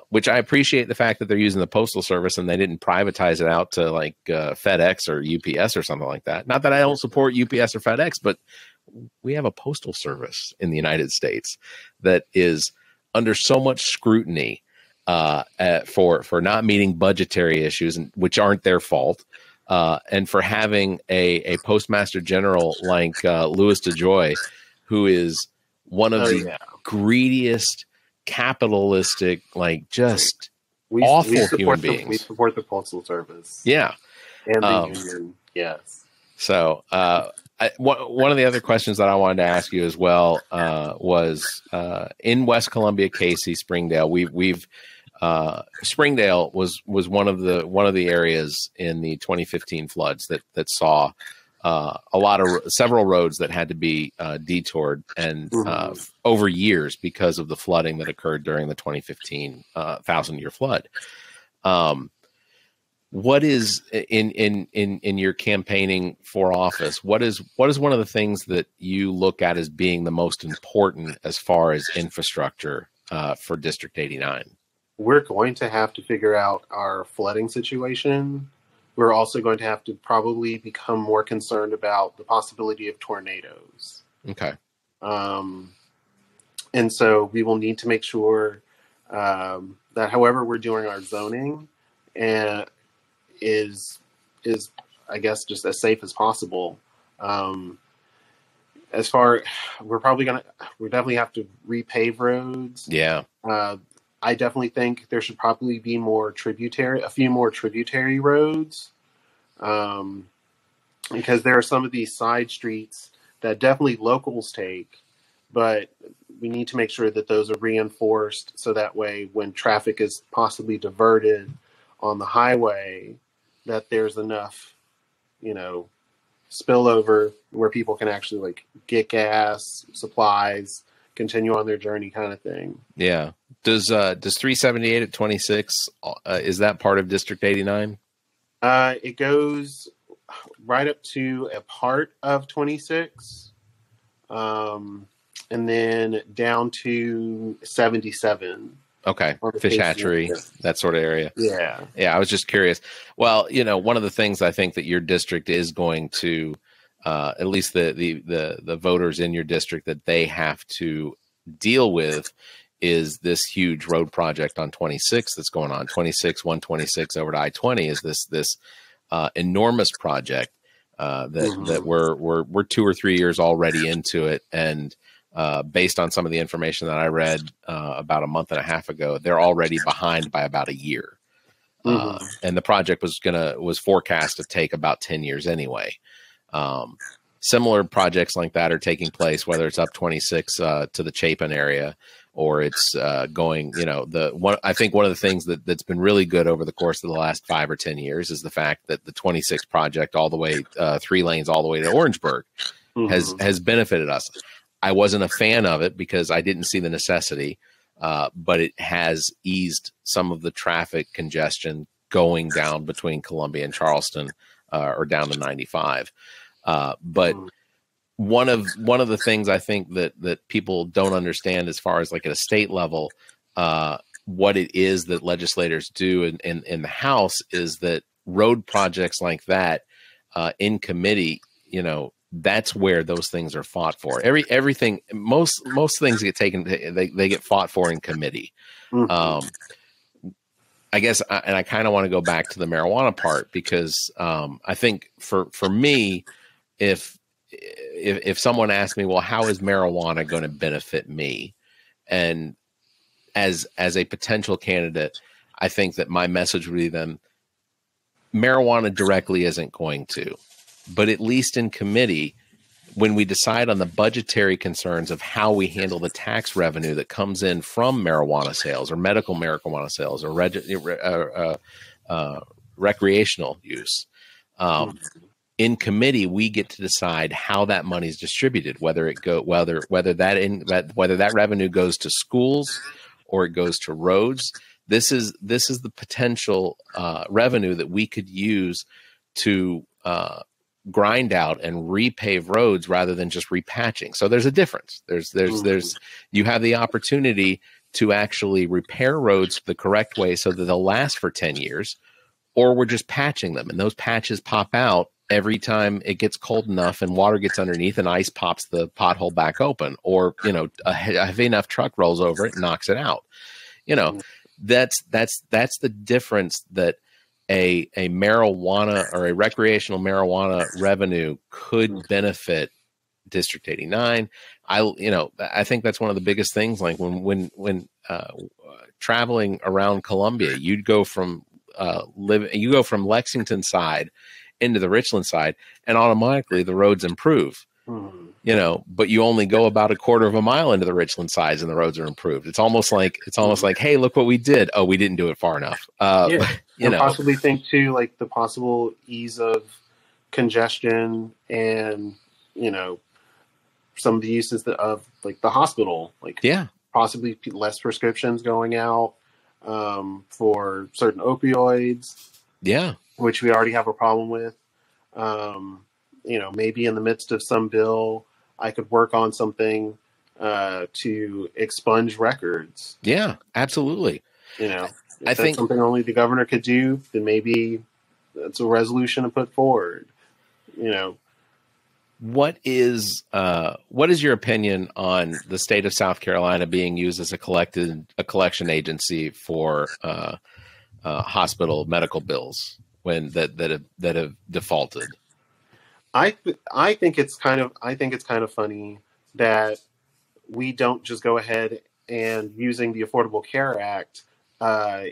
which I appreciate the fact that they're using the postal service and they didn't privatize it out to like FedEx or UPS or something like that. Not that I don't support UPS or FedEx, but we have a postal service in the United States that is under so much scrutiny for not meeting budgetary issues, which aren't their fault, and for having a postmaster general like Louis DeJoy, who is one of the greediest, capitalistic, like just awful human beings. We support the postal service. Yeah. And the union. Yes. So, one of the other questions that I wanted to ask you as well was in West Columbia, Casey, Springdale, we've Springdale was one of the areas in the 2015 floods that saw a lot of several roads that had to be detoured and over years because of the flooding that occurred during the 2015 thousand-year flood. What is in your campaigning for office? What is one of the things that you look at as being the most important as far as infrastructure for District 89? We're going to have to figure out our flooding situation. We're also going to have to probably become more concerned about the possibility of tornadoes. Okay. And so we will need to make sure that however we're doing our zoning is I guess, just as safe as possible. We definitely have to repave roads. Yeah. I definitely think there should probably be a few more tributary roads, because there are some of these side streets that definitely locals take, but we need to make sure that those are reinforced so that way when traffic is possibly diverted on the highway, that there's enough, spillover where people can actually get gas, supplies, continue on their journey kind of thing. Yeah. Does 378 at 26, is that part of District 89? It goes right up to a part of 26, and then down to 77. Okay. Fish hatchery, that sort of area. Yeah. Yeah. I was just curious. Well, one of the things I think that your district is going to, at least the voters in your district, that they have to deal with is this huge road project on 26 that's going on. 26, 126 over to I-20 is this enormous project that we're 2 or 3 years already into it. And based on some of the information that I read about a month and a half ago, they're already behind by about a year. And the project was forecast to take about 10 years anyway. Similar projects like that are taking place, whether it's up 26 to the Chapin area, or it's going, I think one of the things that's been really good over the course of the last 5 or 10 years is the fact that the 26 project all the way, 3 lanes all the way to Orangeburg, has benefited us. I wasn't a fan of it because I didn't see the necessity, but it has eased some of the traffic congestion going down between Columbia and Charleston, or down to 95. But one of the things I think that people don't understand as far as at a state level, what it is that legislators do in the House is that road projects like that, in committee, that's where those things are fought for. Everything, most things get taken, they get fought for in committee. I guess, and I kind of want to go back to the marijuana part because I think for me, if someone asked me, well, how is marijuana going to benefit me? And as a potential candidate, I think that my message would be then marijuana directly isn't going to, but at least in committee, when we decide on the budgetary concerns of how we handle the tax revenue that comes in from marijuana sales or medical marijuana sales or recreational use, in committee, we get to decide how that money is distributed, whether that revenue goes to schools or it goes to roads. This is the potential revenue that we could use to grind out and repave roads rather than just repatching. So there's a difference. You have the opportunity to actually repair roads the correct way so that they'll last for 10 years, or we're just patching them. And those patches pop out every time it gets cold enough and water gets underneath and ice pops the pothole back open, or, a heavy enough truck rolls over it and knocks it out. That's the difference that a marijuana or a recreational marijuana revenue could benefit District 89. I think that's one of the biggest things. Like when traveling around Columbia, you'd go from you go from Lexington side into the Richland side, and automatically the roads improve. you know, but you only go about a quarter of a mile into the Richland sides and the roads are improved. It's almost like, hey, look what we did. Oh, we didn't do it far enough. You know, possibly think too, like the possible ease of congestion and, you know, some of the uses of like the hospital, like possibly less prescriptions going out for certain opioids. Yeah. Which we already have a problem with. You know, maybe in the midst of some bill, I could work on something to expunge records. Yeah, absolutely. You know, if I think something only the governor could do, then maybe that's a resolution to put forward. You know, what is your opinion on the state of South Carolina being used as a collection agency for hospital medical bills when that have defaulted? I think it's kind of funny that we don't just go ahead and, using the Affordable Care Act,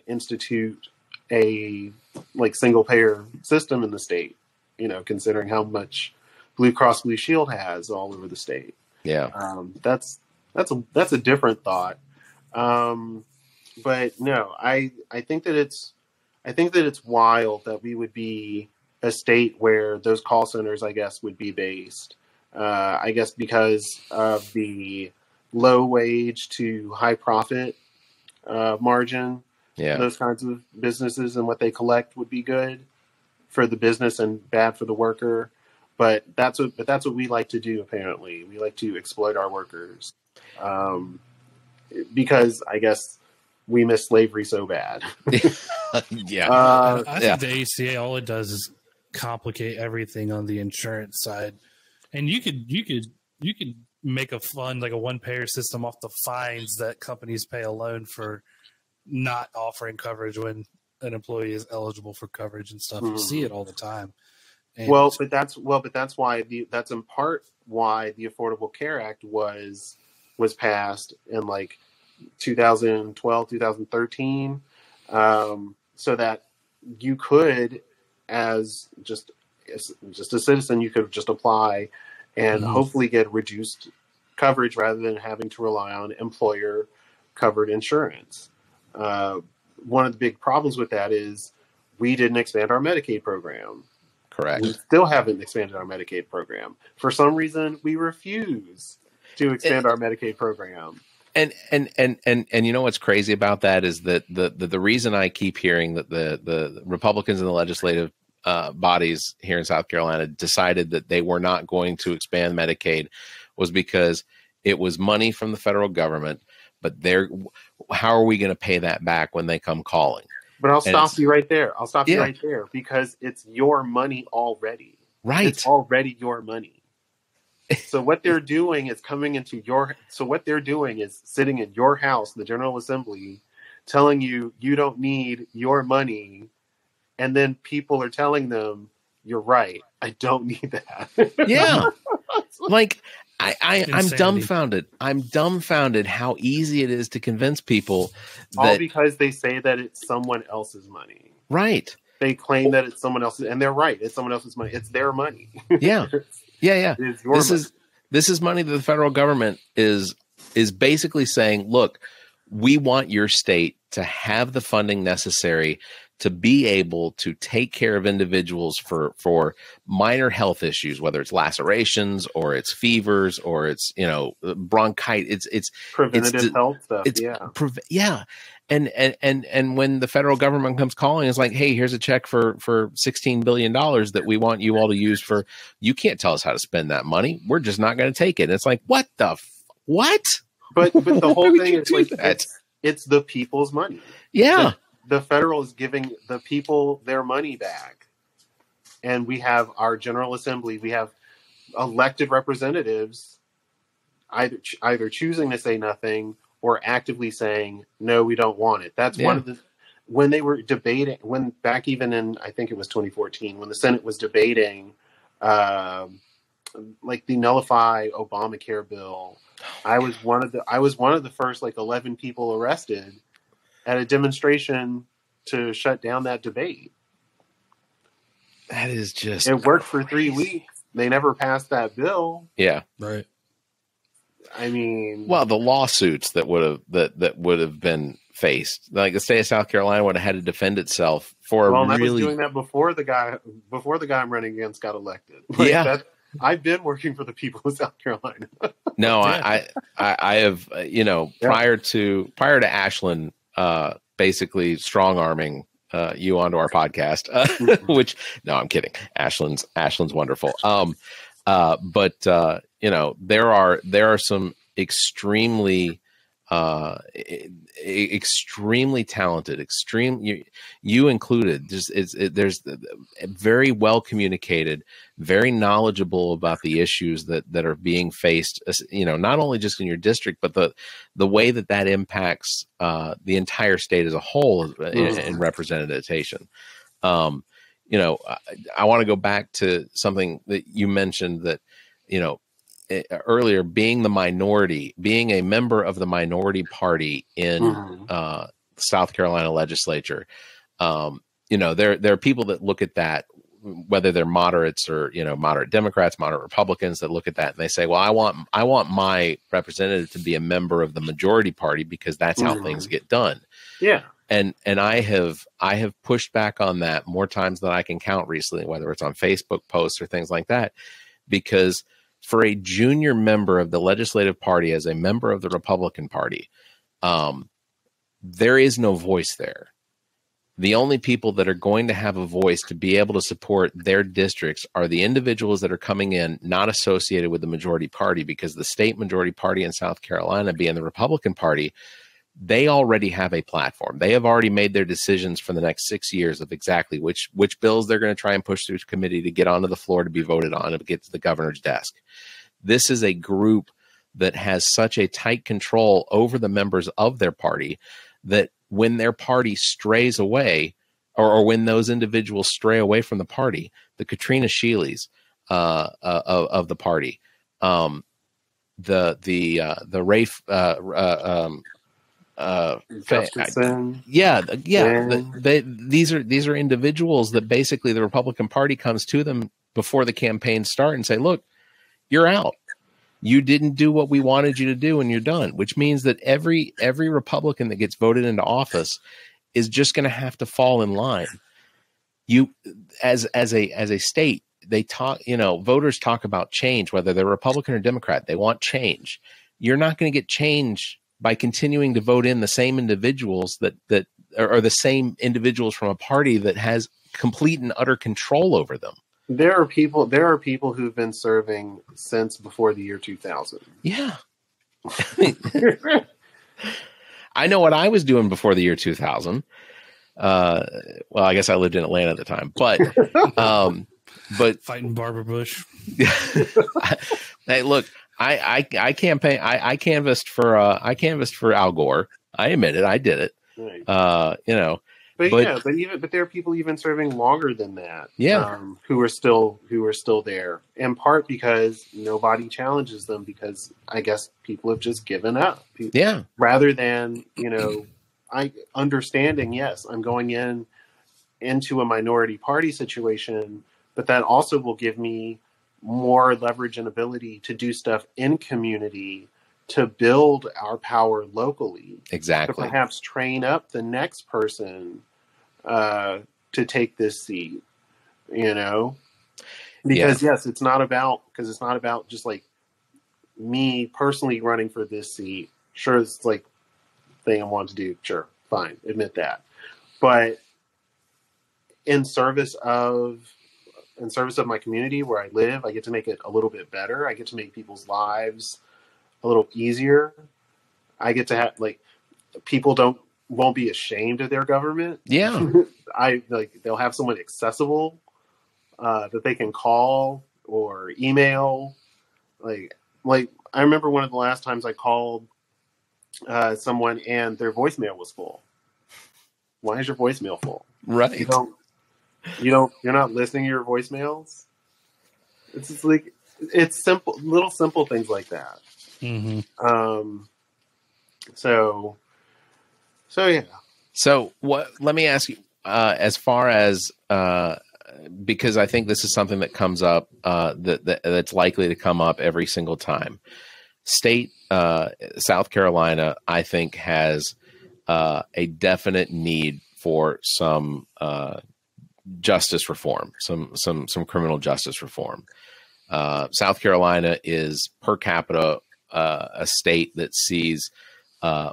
institute a like single payer system in the state, you know, considering how much Blue Cross Blue Shield has all over the state. Yeah. That's a different thought. But no, I think that it's wild that we would be a state where those call centers, I guess, would be based, I guess, because of the low wage to high profit margin. Yeah. Those kinds of businesses and what they collect would be good for the business and bad for the worker. But that's what we like to do. Apparently we like to exploit our workers because I guess we miss slavery so bad. Yeah. I think the ACA, all it does is complicate everything on the insurance side, and you could make a fund, like a one-payer system, off the fines that companies pay alone for not offering coverage when an employee is eligible for coverage and stuff. Mm-hmm. You see it all the time. And that's in part why the Affordable Care Act was passed in like 2012, 2013, so that you could, as just a citizen, you could just apply and hopefully get reduced coverage rather than having to rely on employer covered insurance. One of the big problems with that is we didn't expand our Medicaid program. Correct. We still haven't expanded our Medicaid program. For some reason, we refuse to expand our Medicaid program. And you know what's crazy about that is that the reason I keep hearing that the Republicans in the legislative bodies here in South Carolina decided that they were not going to expand Medicaid was because it was money from the federal government. But how are we going to pay that back when they come calling? But I'll stop you right there because it's your money already. Right. It's already your money. So what they're doing is sitting in your house, the General Assembly, telling you you don't need your money. And then people are telling them, you're right, I don't need that. Yeah. Like I'm dumbfounded. I'm dumbfounded how easy it is to convince people that, all because they say that it's someone else's money. Right. They claim that it's someone else's, and they're right. It's someone else's money. It's their money. Yeah. Yeah. Yeah. This is money that the federal government is basically saying, look, we want your state to have the funding necessary to be able to take care of individuals for minor health issues, whether it's lacerations or it's fevers or it's, you know, bronchitis, it's preventative health stuff. Yeah. And when the federal government comes calling, it's like, hey, here's a check for $16 billion that we want you all to use for, you can't tell us how to spend that money. We're just not going to take it. And it's like, what? But the whole thing is like, it's the people's money. Yeah. The federal is giving the people their money back. And we have our General Assembly. We have elected representatives either choosing to say nothing or actively saying, no, we don't want it. That's one of the, when they were debating, when back even in, I think it was 2014, when the Senate was debating, like the nullify Obamacare bill, I was one of the first like 11 people arrested at a demonstration to shut down that debate. That is just, it worked for 3 weeks. They never passed that bill. Yeah. Right. I mean, well, the lawsuits that would have been faced, like the state of South Carolina would have had to defend itself for. Well, I was doing that before the guy I'm running against got elected. Like, yeah. I've been working for the people of South Carolina. No, I have, you know, prior to Ashland, basically strong arming you onto our podcast, which, no, I'm kidding. Ashland's wonderful. But you know, there are some extremely talented, you included. There's very well communicated, very knowledgeable about the issues that are being faced. You know, not only just in your district, but the way that impacts the entire state as a whole in representation. You know, I want to go back to something that you mentioned that, you know, earlier, being a member of the minority party in South Carolina legislature. You know, there are people that look at that, whether they're moderates or, you know, moderate Democrats, moderate Republicans, that look at that and they say, well, I want my representative to be a member of the majority party because that's how things get done. Yeah. And I have pushed back on that more times than I can count recently, whether it's on Facebook posts or things like that, because for a junior member of the legislative party, as a member of the Republican Party, there is no voice there. The only people that are going to have a voice to be able to support their districts are the individuals that are coming in, not associated with the majority party, because the state majority party in South Carolina, being the Republican Party, they already have a platform. They have already made their decisions for the next 6 years of exactly which bills they're going to try and push through committee to get onto the floor to be voted on and get to the governor's desk. This is a group that has such a tight control over the members of their party that when their party strays away, or when those individuals stray away from the party, the Katrina Shealy's of the party, the Rafe, these are individuals that basically the Republican Party comes to them before the campaigns start and say, look, you're out. You didn't do what we wanted you to do and you're done, which means that every Republican that gets voted into office is just going to have to fall in line. You as a state, they talk, you know, voters talk about change, whether they're Republican or Democrat, they want change. You're not going to get change by continuing to vote in the same individuals that are the same individuals from a party that has complete and utter control over them. There are people who've been serving since before the year 2000. Yeah. I know what I was doing before the year 2000. Well, I guess I lived in Atlanta at the time, but fighting Barbara Bush. Hey, look, I canvassed for Al Gore. I admit it. I did it. Right. You know, but there are people even serving longer than that. Yeah. Who are still there, in part because nobody challenges them, because I guess people have just given up. Yeah. Rather than, you know, understanding, yes, I'm going into a minority party situation, but that also will give me more leverage and ability to do stuff in community, to build our power locally. Exactly. To perhaps train up the next person to take this seat, you know? Because yes, it's not about just like me personally running for this seat. Sure, it's like thing I want to do. Sure, fine, admit that. But in service of my community where I live, I get to make it a little bit better. I get to make people's lives a little easier. I get to have, like, people won't be ashamed of their government. Yeah. They'll have someone accessible that they can call or email. Like I remember one of the last times I called someone and their voicemail was full. Why is your voicemail full? Right. You're not listening to your voicemails. It's just like, it's simple, little simple things like that. Mm-hmm. So yeah. So let me ask you, as far as, because I think this is something that comes up, that's likely to come up every single time. State, South Carolina, I think, has a definite need for some justice reform, some criminal justice reform. South Carolina is per capita a state that sees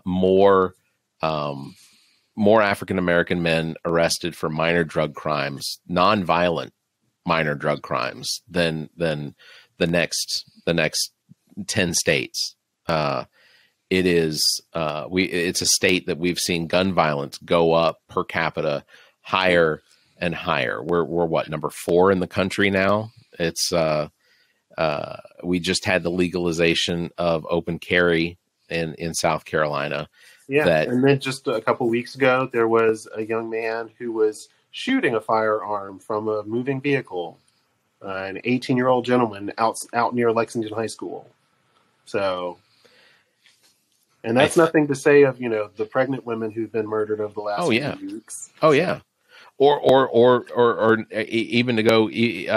more African-American men arrested for minor drug crimes, nonviolent minor drug crimes, than the next 10 states. It is, it's a state that we've seen gun violence go up per capita higher and higher. We're what, number 4 in the country now? It's, we just had the legalization of open carry in South Carolina. Yeah, and then just a couple weeks ago, there was a young man who was shooting a firearm from a moving vehicle, an 18-year-old gentleman out near Lexington High School. So, and that's nothing to say of, the pregnant women who've been murdered over the last few weeks. Oh yeah, or even to go in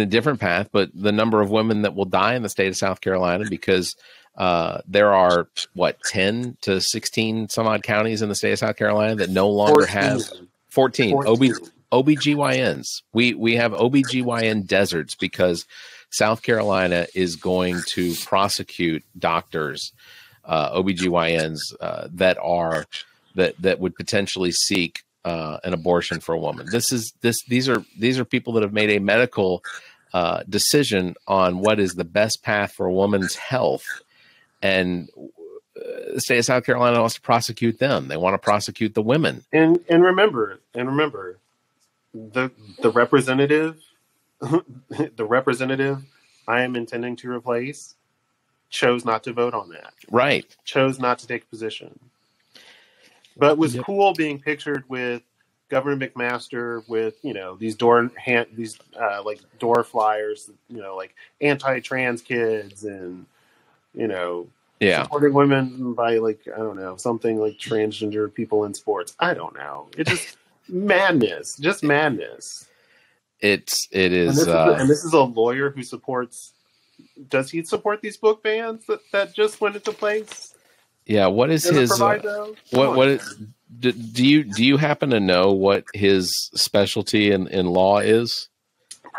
a different path, but the number of women that will die in the state of South Carolina because. There are, what, 10 to 16 some odd counties in the state of South Carolina that no longer have 14 OBGYNs. We have OBGYN deserts because South Carolina is going to prosecute doctors, OBGYNs that would potentially seek an abortion for a woman. These are people that have made a medical decision on what is the best path for a woman's health. And the state of South Carolina wants to prosecute them. They want to prosecute the women. And remember, the representative I am intending to replace chose not to vote on that. Right. Chose not to take a position. But was cool being pictured with Governor McMaster with, these door flyers, like anti-trans kids and, supporting women by, something like transgender people in sports. I don't know. It's just madness. Just madness. It is. And this is a lawyer who supports. Does he support these book bans that just went into place? Yeah. What is his? Do you happen to know what his specialty in law is?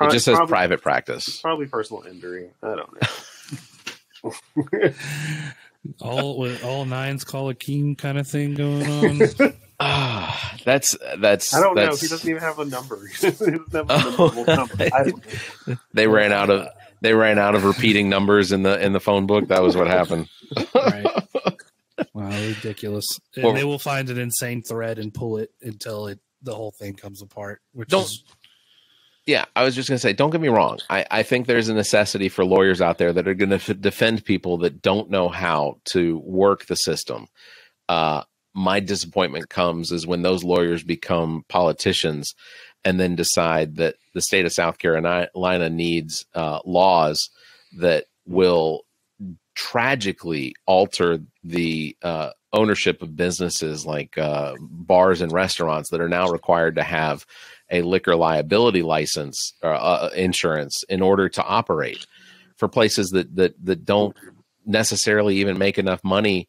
It just says private practice. Probably personal injury. I don't know. all nines call a king kind of thing going on. I don't know. He doesn't even have a number. They ran out of repeating numbers in the phone book. That was what happened. Right. Wow, ridiculous! And they will find an insane thread and pull it until the whole thing comes apart. Yeah, I was just going to say, don't get me wrong. I think there's a necessity for lawyers out there that are going to defend people that don't know how to work the system. My disappointment comes is when those lawyers become politicians and then decide that the state of South Carolina needs laws that will tragically alter the ownership of businesses like bars and restaurants that are now required to have a liquor liability license or insurance in order to operate, for places that don't necessarily even make enough money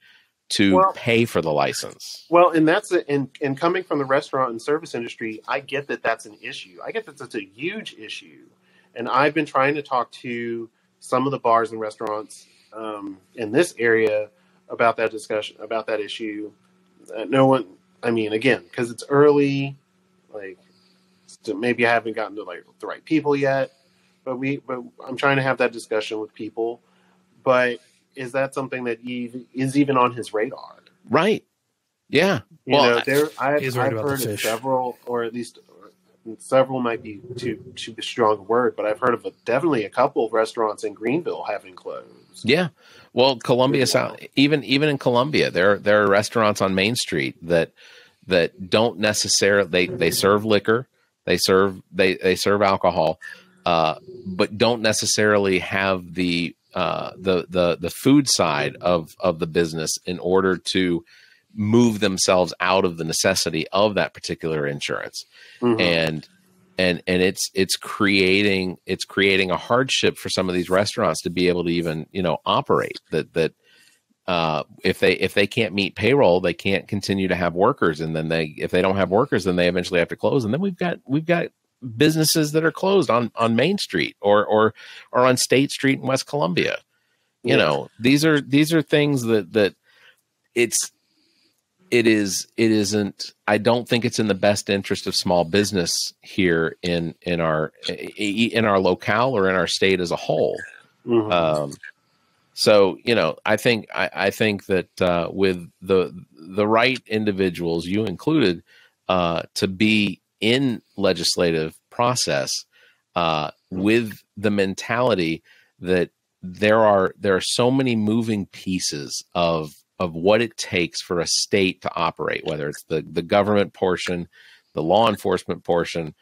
to pay for the license. Well, and that's and coming from the restaurant and service industry, I get that that's an issue. I get that that's a huge issue. And I've been trying to talk to some of the bars and restaurants in this area about that discussion, about that issue. Because it's early, so maybe I haven't gotten to the right people yet, but I'm trying to have that discussion with people. But is that something that is even on his radar? Right. Yeah. I've heard of several, or at least several might be too strong a word, but I've heard of definitely a couple of restaurants in Greenville having closed. Yeah. Well, Columbia, even in Columbia, there are restaurants on Main Street that don't necessarily, they serve liquor. They serve alcohol, but don't necessarily have the food side of the business in order to move themselves out of the necessity of that particular insurance. Mm-hmm. And it's creating a hardship for some of these restaurants to be able to even, you know, operate if they can't meet payroll, they can't continue to have workers. And then if they don't have workers, then they eventually have to close. And then we've got businesses that are closed on Main Street or on State Street in West Columbia. You know, these are things that it isn't, I don't think it's in the best interest of small business here in our locale or in our state as a whole. Mm-hmm. So, you know, I think that with the right individuals, you included, to be in legislative process with the mentality that there are so many moving pieces of what it takes for a state to operate, whether it's the government portion, the law enforcement portion,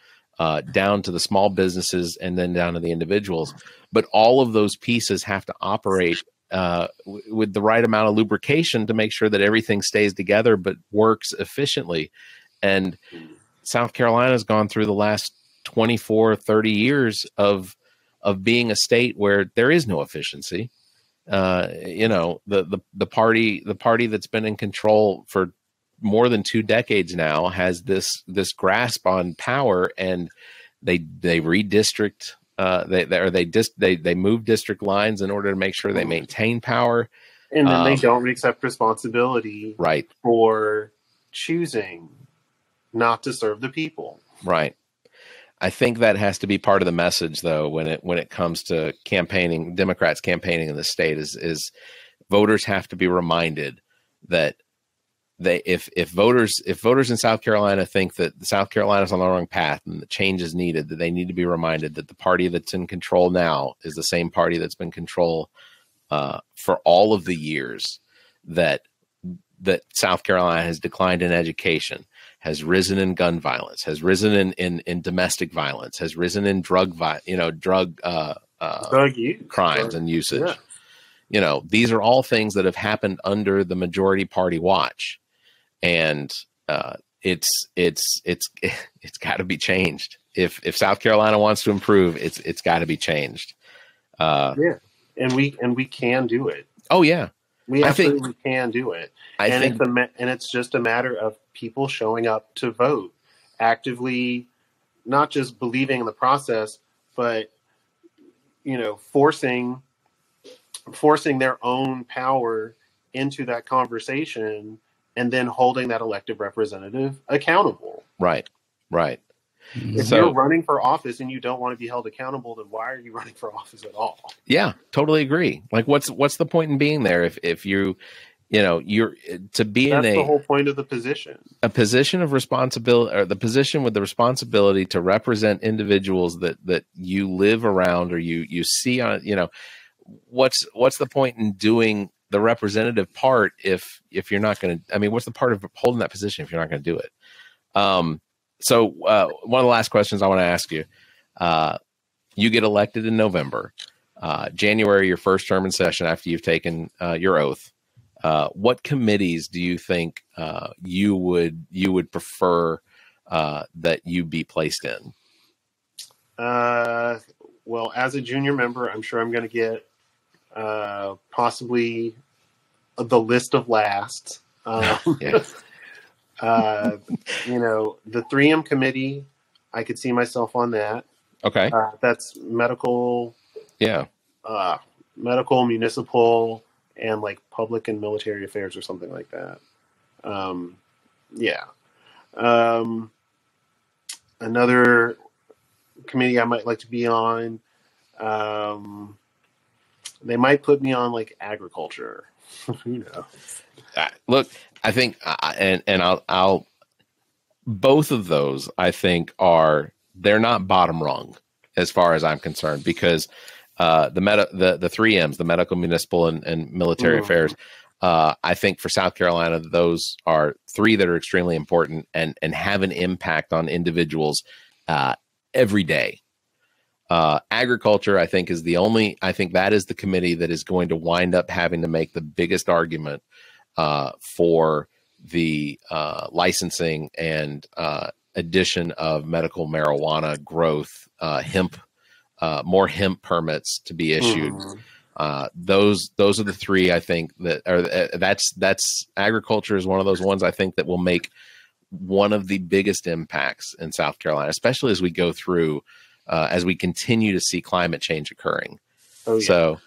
down to the small businesses and then down to the individuals. But all of those pieces have to operate with the right amount of lubrication to make sure that everything stays together but works efficiently. And South Carolina's gone through the last 24, 30 years of being a state where there is no efficiency. You know, the party that's been in control for more than 2 decades now has this grasp on power, and they redistrict, they move district lines in order to make sure they maintain power, and then they don't accept responsibility, right, for choosing not to serve the people, right. I think that has to be part of the message, though, when it comes to campaigning, Democrats campaigning in the state, is voters have to be reminded that if voters in South Carolina think that South Carolina's on the wrong path and the change is needed, that they need to be reminded that the party that's in control now is the same party that's been in control for all of the years that South Carolina has declined in education, has risen in gun violence, has risen in domestic violence, has risen in drug use, crimes, and usage. Yeah. You know, these are all things that have happened under the majority party watch, and it's got to be changed. If South Carolina wants to improve, it's got to be changed. Yeah, and we can do it. Oh yeah, we absolutely can do it. It's just a matter of people showing up to vote actively, not just believing in the process, but, you know, forcing their own power into that conversation and then holding that elected representative accountable. Right. Right. If you're running for office and you don't want to be held accountable, then why are you running for office at all? Yeah, totally agree. Like what's the point in being there if you, you know, you're to be in the whole point of the position, a position of responsibility, or the position with the responsibility to represent individuals that you live around or you see on, you know, what's the point in doing the representative part if you're not going to, I mean, what's the part of holding that position if you're not going to do it? So one of the last questions I want to ask you, you get elected in November, January, your first term in session after you've taken your oath. What committees do you think you would prefer that you be placed in? Well, as a junior member, I'm sure I'm going to get possibly the list of last. You know, the 3M committee, I could see myself on that. Okay. That's medical. Yeah. Medical, municipal, and like public and military affairs or something like that. Yeah. Another committee I might like to be on, they might put me on like agriculture. You know, look, I think, I'll both of those, I think they're not bottom rung as far as I'm concerned, because the 3Ms, the medical, municipal, and military affairs, I think for South Carolina, those are 3 that are extremely important and have an impact on individuals every day. Agriculture, I think, is the only, I think that is the committee that is going to wind up having to make the biggest argument for the licensing and addition of medical marijuana growth, hemp, more hemp permits to be issued. Mm-hmm. Those are the three, I think, that are, that's agriculture is one of those ones I think that will make one of the biggest impacts in South Carolina, especially as we go through, as we continue to see climate change occurring. Oh, yeah. So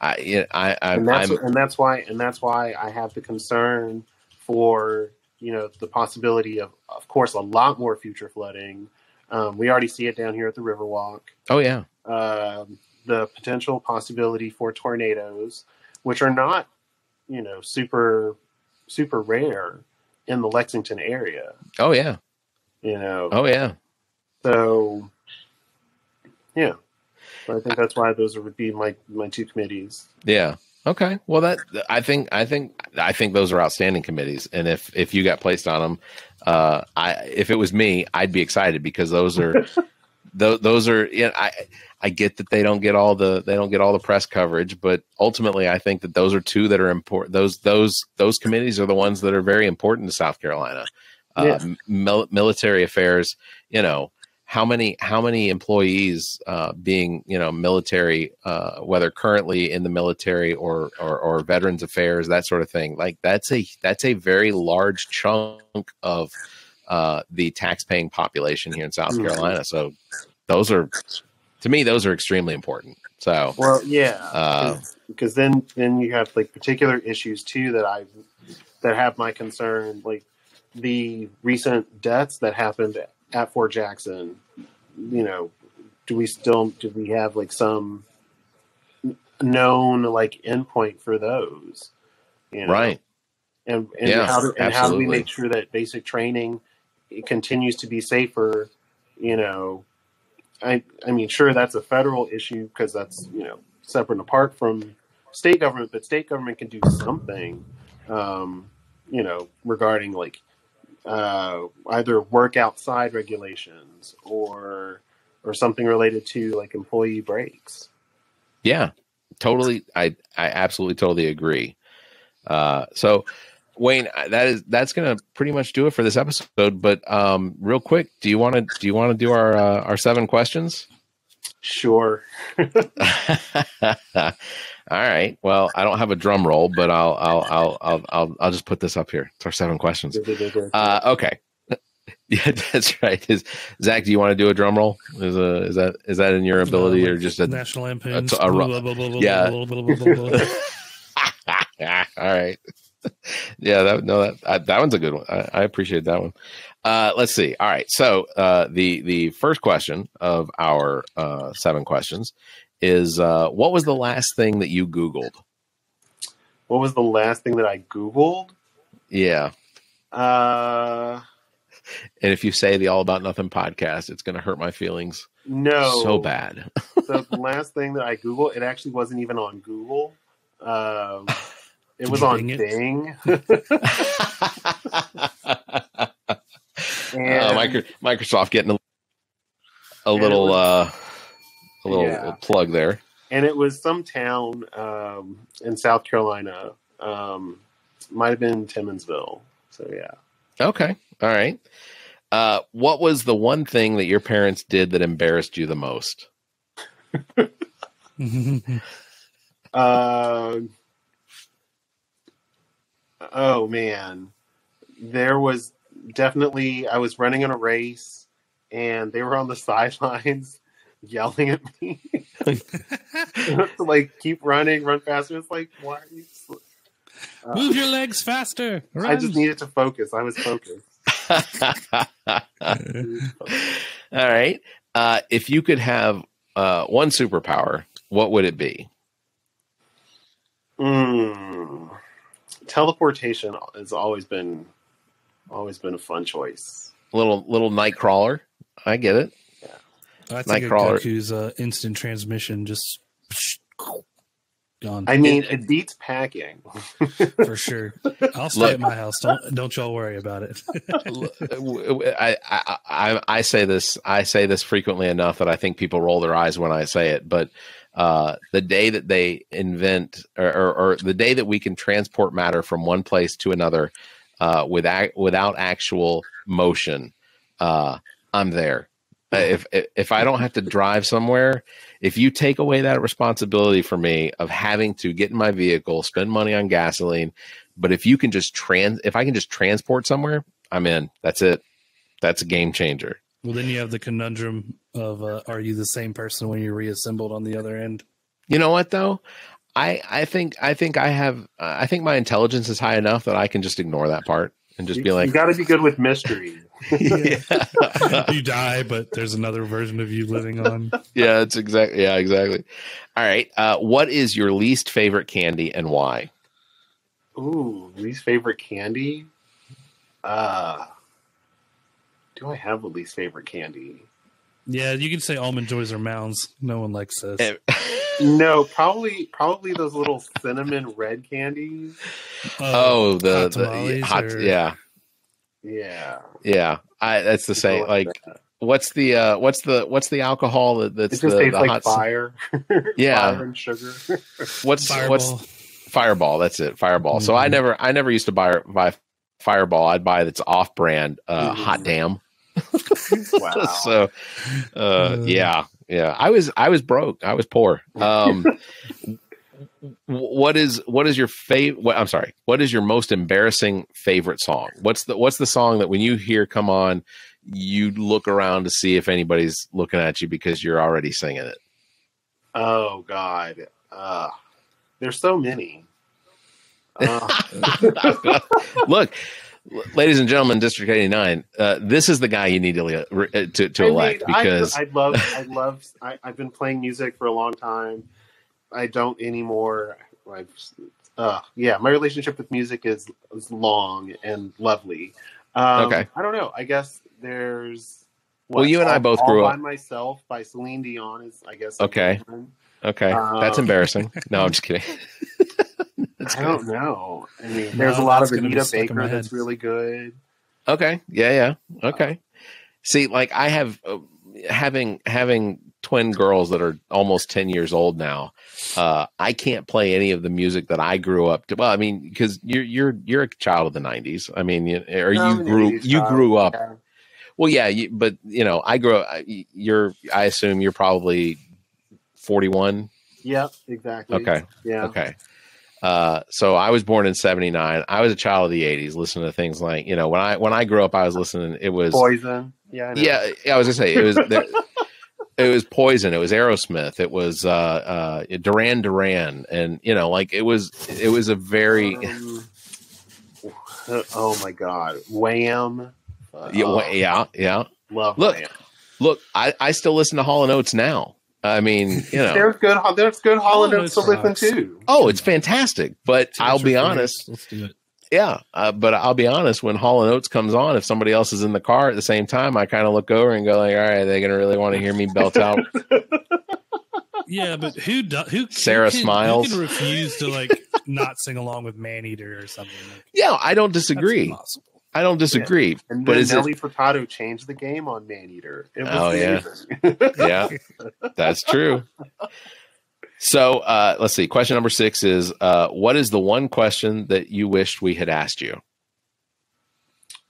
that's why I have the concern for, you know, the possibility of course, a lot more future flooding. We already see it down here at the Riverwalk. Oh yeah. The potential possibility for tornadoes, which are not, you know, super rare in the Lexington area. Oh yeah. You know. Oh yeah. So yeah. So I think that's why those would be my two committees. Yeah. Okay. Well, that I think those are outstanding committees, and if you got placed on them, if it was me, I'd be excited because those are those are. You know, I get that they don't get all the press coverage, but ultimately, I think that those are two that are important. Those committees are the ones that are very important to South Carolina. Yeah. Military affairs, you know. How many employees being, you know, military, whether currently in the military or veterans affairs, that sort of thing. Like that's a very large chunk of the taxpaying population here in South Carolina. So those are, to me, those are extremely important. So, well, yeah, because then you have like particular issues too that have my concern, like the recent deaths that happened at Fort Jackson. You know, do we have like some known like endpoint for those? You know? Right. And yeah, how do we make sure that basic training continues to be safer? You know, I mean, sure, that's a federal issue because that's, you know, separate and apart from state government, but state government can do something, you know, regarding like, either work outside regulations or something related to like employee breaks. Yeah, totally. I absolutely totally agree. So Wayne, that's going to pretty much do it for this episode, but real quick, do you want to do our 7 questions? Sure. All right. Well, I don't have a drum roll, but I'll just put this up here. It's our 7 questions. Okay. Yeah, that's right. Zach, do you want to do a drum roll? Is that in your ability or just a national anthem? Yeah. All right. Yeah. That one's a good one. I appreciate that one. Let's see. All right. So the first question of our 7 questions is, what was the last thing that you Googled? What was the last thing that I Googled? Yeah. And if you say the All About Nothing podcast, it's going to hurt my feelings. No. So bad. So the last thing that I Googled, it actually wasn't even on Google. It was on Bing. And Microsoft getting a little plug there. And it was some town in South Carolina. Might have been Timmonsville. So, yeah. Okay. All right. What was the one thing that your parents did that embarrassed you the most? Oh, man. There was... Definitely, I was running in a race, and they were on the sidelines yelling at me to like keep running, run faster. It's like, why are you move your legs faster? Run. I just needed to focus. I was focused. All right. If you could have one superpower, what would it be? Teleportation has always been a fun choice. Little Nightcrawler. I get it. Yeah. I think Goku's instant transmission just gone. I mean, it beats packing. For sure. I'll stay at my house. Don't y'all worry about it. I say this frequently enough that I think people roll their eyes when I say it, but the day that they invent or the day that we can transport matter from one place to another without actual motion, I'm there. If I don't have to drive somewhere, if you take away that responsibility for me of having to get in my vehicle, spend money on gasoline, but if you can just transport somewhere, I'm in. That's it. That's a game changer. Well, then you have the conundrum of are you the same person when you're reassembled on the other end? You know what though? I think my intelligence is high enough that I can just ignore that part and just be like, you got to be good with mystery. You die, but there's another version of you living on. Yeah, that's exactly. Yeah, exactly. All right. What is your least favorite candy and why? Ooh, least favorite candy. Do I have a least favorite candy? Yeah, you can say Almond Joys or Mounds. No one likes this. No, probably those little cinnamon red candies. Oh, the hot tamales, yeah. That's the same. Like, what's the alcohol that's it just tastes like hot fire? Yeah, fire and sugar. What's Fireball? That's it, Fireball. Mm-hmm. So I never used to buy Fireball. I'd buy that's off-brand Hot Damn. Wow. So yeah, I was broke. I was poor. What is your most embarrassing favorite song? What's the song that when you hear come on, you look around to see if anybody's looking at you because you're already singing it? Oh God. There's so many. Look, ladies and gentlemen, District 89. This is the guy you need to elect, because I've been playing music for a long time. I don't anymore. My relationship with music is long and lovely. Okay. I don't know. I guess there's. Well, you and I both grew up. All by Myself by Celine Dion is, I guess. Okay. Okay. That's embarrassing. No, I'm just kidding. I don't know. I mean, there's a lot of Anita Baker that's really good. Okay. Yeah. Yeah. Okay. See, like I have having twin girls that are almost 10 years old now. I can't play any of the music that I grew up to. Well, I mean, because you're a child of the 90s. I mean, you grew up. Yeah. Well, yeah, but you know, I grew up. I assume you're probably 41. Yeah, exactly. Okay. Yeah. Okay. So I was born in 79. I was a child of the 80s, listening to things like, you know, when I grew up, I was listening. It was Poison. Yeah. I know. Yeah. I was gonna say it was Poison. It was Aerosmith. It was Duran Duran, and you know, like it was a very. Oh my God, Wham! Yeah. Love Wham. Look. I still listen to Hall & Oates now. I mean, you know, there's good holidays to listen to. Oh, it's fantastic. But I'll be honest. Let's do it. Yeah. But I'll be honest, when Hall & Oates comes on, if somebody else is in the car at the same time, I kind of look over and go like, all right, they're going to really want to hear me belt out. Yeah. But who Sarah Smiles who can refuse to like not sing along with Maneater or something. Like, yeah. I don't disagree. That's impossible. I don't disagree, yeah. And but Nelly Furtado changed the game on Maneater. Oh yeah, yeah, that's true. So let's see. Question number 6 is: what is the one question that you wished we had asked you?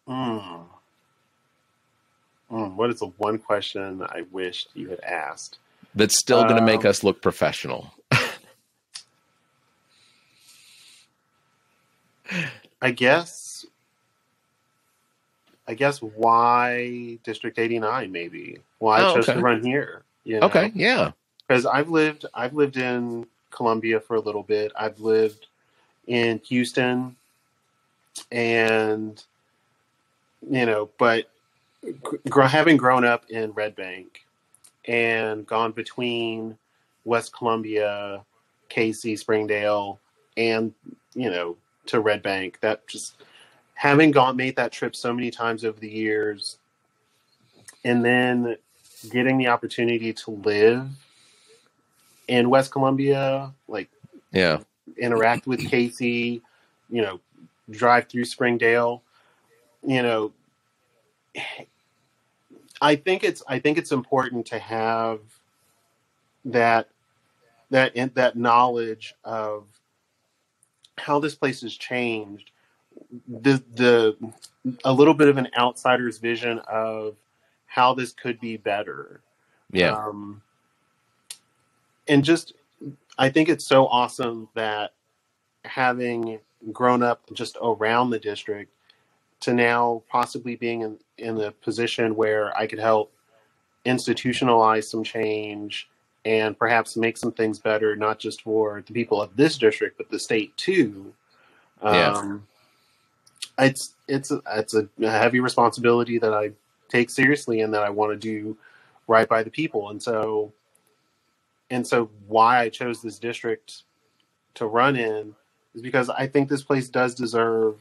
What is the one question I wished you had asked? That's still going to make us look professional. I guess why District 89, maybe. Why I chose to run here. You know? Okay, yeah. Because I've lived in Columbia for a little bit. I've lived in Houston, and you know, but having grown up in Red Bank and gone between West Columbia, Casey, Springdale, and you know, to Red Bank, that just. Having made that trip so many times over the years, and then getting the opportunity to live in West Columbia, like, yeah, interact with Casey, you know, drive through Springdale, you know, I think it's important to have that knowledge of how this place has changed a little bit of an outsider's vision of how this could be better. Yeah. And just, I think it's so awesome that having grown up just around the district to now possibly being in a position where I could help institutionalize some change and perhaps make some things better, not just for the people of this district, but the state too. It's a heavy responsibility that I take seriously and that I want to do right by the people. And so why I chose this district to run in is because I think this place does deserve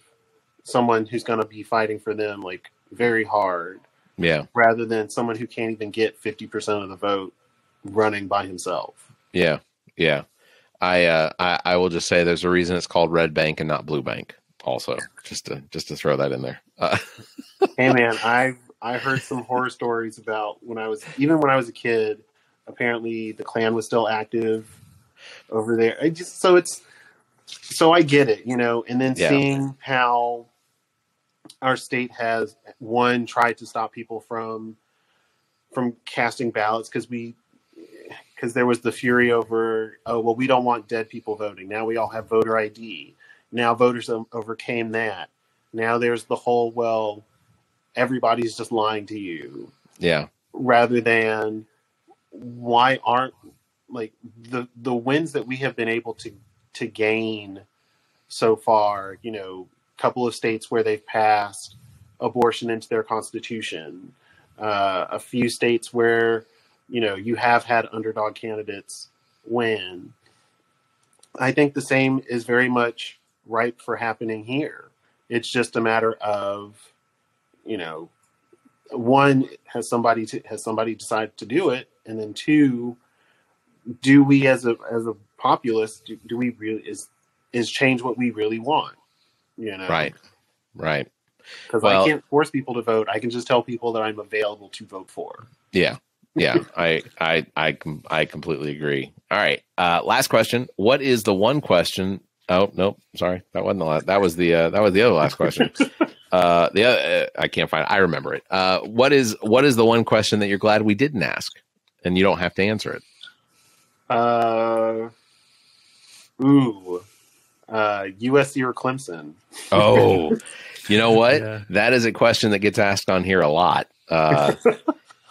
someone who's going to be fighting for them, like, very hard. Yeah. Rather than someone who can't even get 50% of the vote running by himself. Yeah. Yeah. I will just say there's a reason it's called Red Bank and not Blue Bank also, just to throw that in there. Hey man, I heard some horror stories about when I was a kid, apparently the Klan was still active over there. So I get it, you know, and then seeing how our state has tried to stop people from casting ballots because there was the fury over, oh, well, we don't want dead people voting. Now we all have voter ID. Now voters overcame that. Now there's the whole, well, everybody's just lying to you. Yeah. Rather than why aren't, like, the wins that we have been able to gain so far, you know, couple of states where they've passed abortion into their constitution, a few states where, you know, you have had underdog candidates win. I think the same is very much ripe for happening here. It's just a matter of, you know, one, has somebody decided to do it? And then two, do we as a populace, do we really, is change what we really want? You know? Right. Because I can't force people to vote. I can just tell people that I'm available to vote for. Yeah. I completely agree. All right. Last question. What is the one question? Oh no, sorry, that wasn't the last. That was the other last question. The other, I can't find it. I remember it. What is the one question that you're glad we didn't ask, and you don't have to answer it? USC or Clemson? Oh, you know what? Yeah. That is a question that gets asked on here a lot.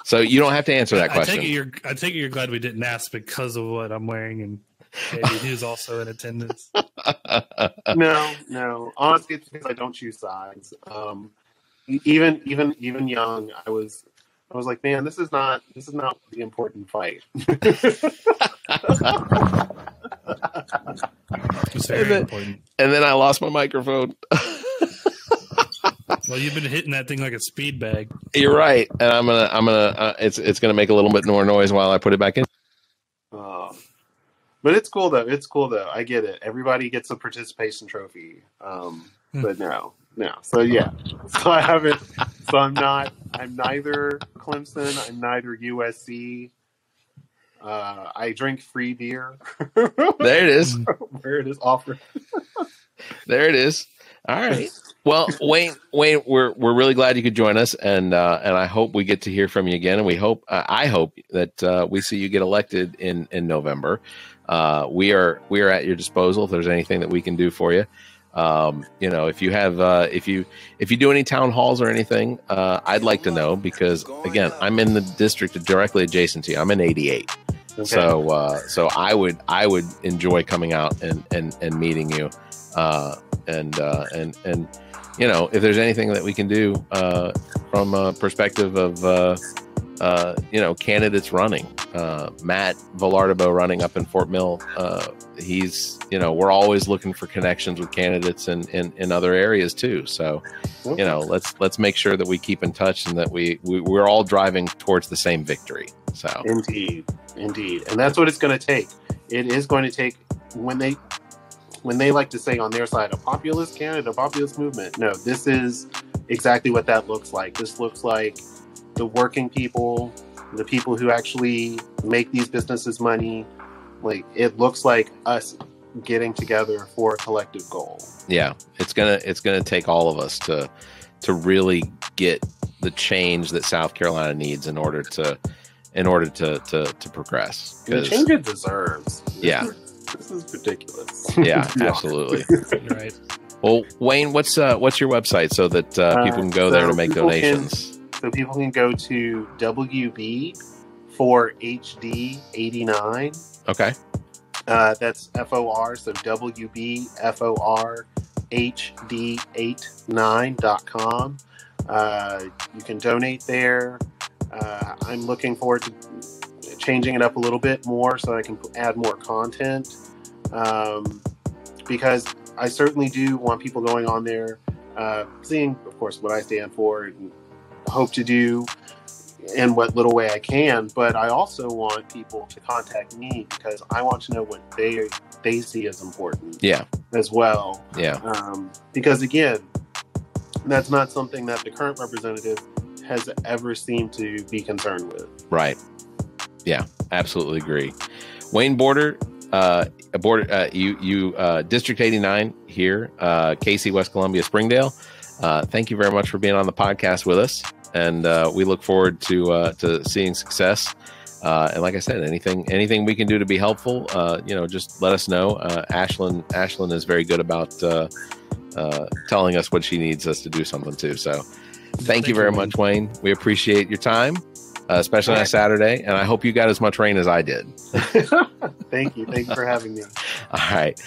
So you don't have to answer that question. I take it you're glad we didn't ask because of what I'm wearing and who's also in attendance. No. Honestly, it's because I don't choose sides. Even young, I was like, man, this is not the important fight. And then I lost my microphone. Well, you've been hitting that thing like a speed bag. You're right, and I'm gonna it's gonna make a little bit more noise while I put it back in. But it's cool though. I get it. Everybody gets a participation trophy. But no. So yeah. So I haven't. So I'm neither Clemson. I'm neither USC. I drink free beer. There it is. Where it is offered. There it is. All right. Well, Wayne, we're really glad you could join us, and I hope we get to hear from you again. And we hope I hope that we see you get elected in November. We are at your disposal if there's anything that we can do for you. You know, if you have if you do any town halls or anything, I'd like to know, because again, I'm in the district directly adjacent to you. I'm in 88. Okay. So I would enjoy coming out and meeting you. And you know, if there's anything that we can do from a perspective of you know, candidates running, Matt Villardobo running up in Fort Mill. He's, you know, we're always looking for connections with candidates in other areas too. So, you know, let's make sure that we keep in touch and that we're all driving towards the same victory. So indeed. And that's what it's going to take. It is going to take when they like to say on their side, a populist candidate, a populist movement. No, this is exactly what that looks like. This looks like the working people, the people who actually make these businesses money. Like, it looks like us getting together for a collective goal. Yeah, it's gonna take all of us to really get the change that South Carolina needs in order to progress. The change it deserves. Yeah. This is ridiculous. Yeah, absolutely. Right. Well, Wayne, what's your website so that people can go there to make donations? So people can go to WB4HD89. Okay. That's FOR, so WBFORHD89.com. You can donate there. I'm looking forward to changing it up a little bit more so I can add more content, because I certainly do want people going on there, seeing, of course, what I stand for and hope to do in what little way I can. But I also want people to contact me because I want to know what they see as important. Yeah. As well. Yeah. Because again, that's not something that the current representative has ever seemed to be concerned with. Right. Yeah, absolutely agree. Wayne Border, District 89 here, Casey, West Columbia, Springdale. Thank you very much for being on the podcast with us, and we look forward to seeing success. And like I said, anything we can do to be helpful, just let us know. Ashlyn is very good about telling us what she needs us to do something too. So, thank you very much, Wayne. We appreciate your time. Especially on a Saturday, and I hope you got as much rain as I did. Thank you for having me. All right,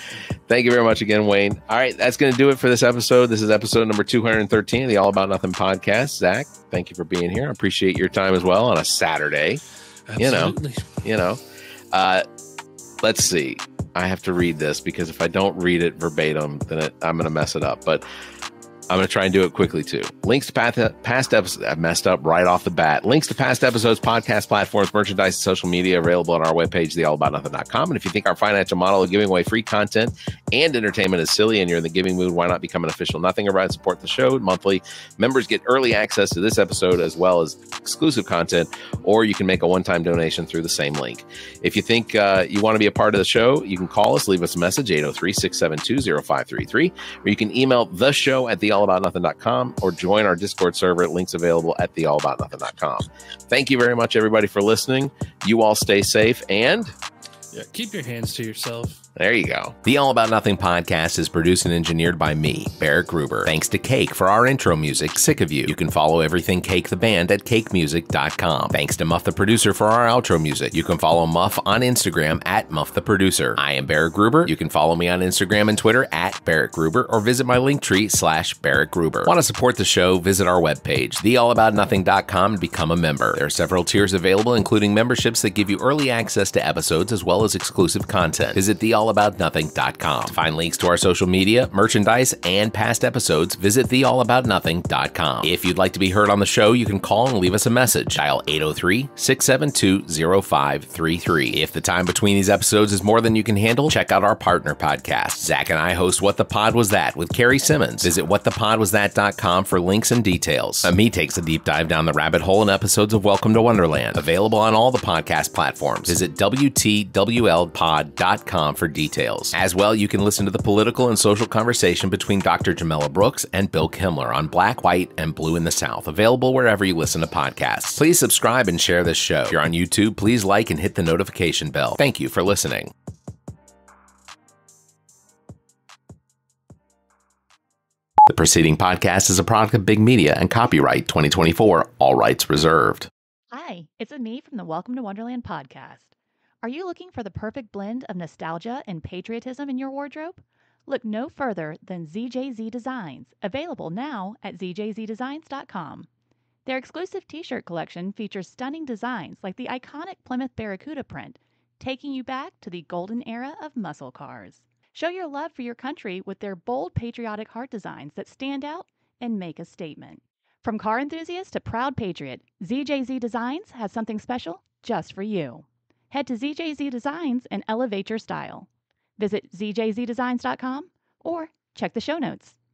thank you very much again, Wayne. All right, that's going to do it for this episode. This is episode number 213 of the All About Nothing podcast. Zach, thank you for being here. I appreciate your time as well on a Saturday. Absolutely. Let's see. I have to read this because if I don't read it verbatim, then I'm going to mess it up. But I'm going to try and do it quickly, too. Links to past episodes. I messed up right off the bat. Links to past episodes, podcast platforms, merchandise, and social media available on our webpage, theallaboutnothing.com. And if you think our financial model of giving away free content and entertainment is silly and you're in the giving mood, why not become an official Nothinger and support the show monthly? Members get early access to this episode as well as exclusive content, or you can make a one-time donation through the same link. If you think you want to be a part of the show, you can call us, leave us a message, 803-672-0533, or you can email the show at theallaboutnothing.com or join our Discord server. Links available at theallaboutnothing.com. Thank you very much, everybody, for listening. You all stay safe and keep your hands to yourself. There you go. The All About Nothing podcast is produced and engineered by me, Barrett Gruber. Thanks to Cake for our intro music, Sick of You. You can follow everything Cake the Band at cakemusic.com. Thanks to Muff the Producer for our outro music. You can follow Muff on Instagram at Muff the Producer. I am Barrett Gruber. You can follow me on Instagram and Twitter at Barrett Gruber or visit my Linktree / Barrett Gruber. Want to support the show? Visit our webpage, theallaboutnothing.com, and become a member. There are several tiers available, including memberships that give you early access to episodes as well as exclusive content. Visit theallaboutnothing.com. To find links to our social media, merchandise, and past episodes, visit theallaboutnothing.com. If you'd like to be heard on the show, you can call and leave us a message. Dial 803-672-0533. If the time between these episodes is more than you can handle, check out our partner podcast. Zach and I host What the Pod Was That with Carrie Simmons. Visit whatthepodwasthat.com for links and details. Amit takes a deep dive down the rabbit hole in episodes of Welcome to Wonderland, available on all the podcast platforms. Visit WTWLpod.com for details. As well, you can listen to the political and social conversation between Dr. Jamela Brooks and Bill Kimler on Black, White, and Blue in the South, available wherever you listen to podcasts. Please subscribe and share this show. If you're on YouTube, please like and hit the notification bell. Thank you for listening. The preceding podcast is a product of Big Media and copyright 2024, all rights reserved. Hi, it's Ami from the Welcome to Wonderland podcast. Are you looking for the perfect blend of nostalgia and patriotism in your wardrobe? Look no further than ZJZ Designs, available now at ZJZDesigns.com. Their exclusive t-shirt collection features stunning designs like the iconic Plymouth Barracuda print, taking you back to the golden era of muscle cars. Show your love for your country with their bold patriotic heart designs that stand out and make a statement. From car enthusiast to proud patriot, ZJZ Designs has something special just for you. Head to ZJZ Designs and elevate your style. Visit ZJZDesigns.com or check the show notes.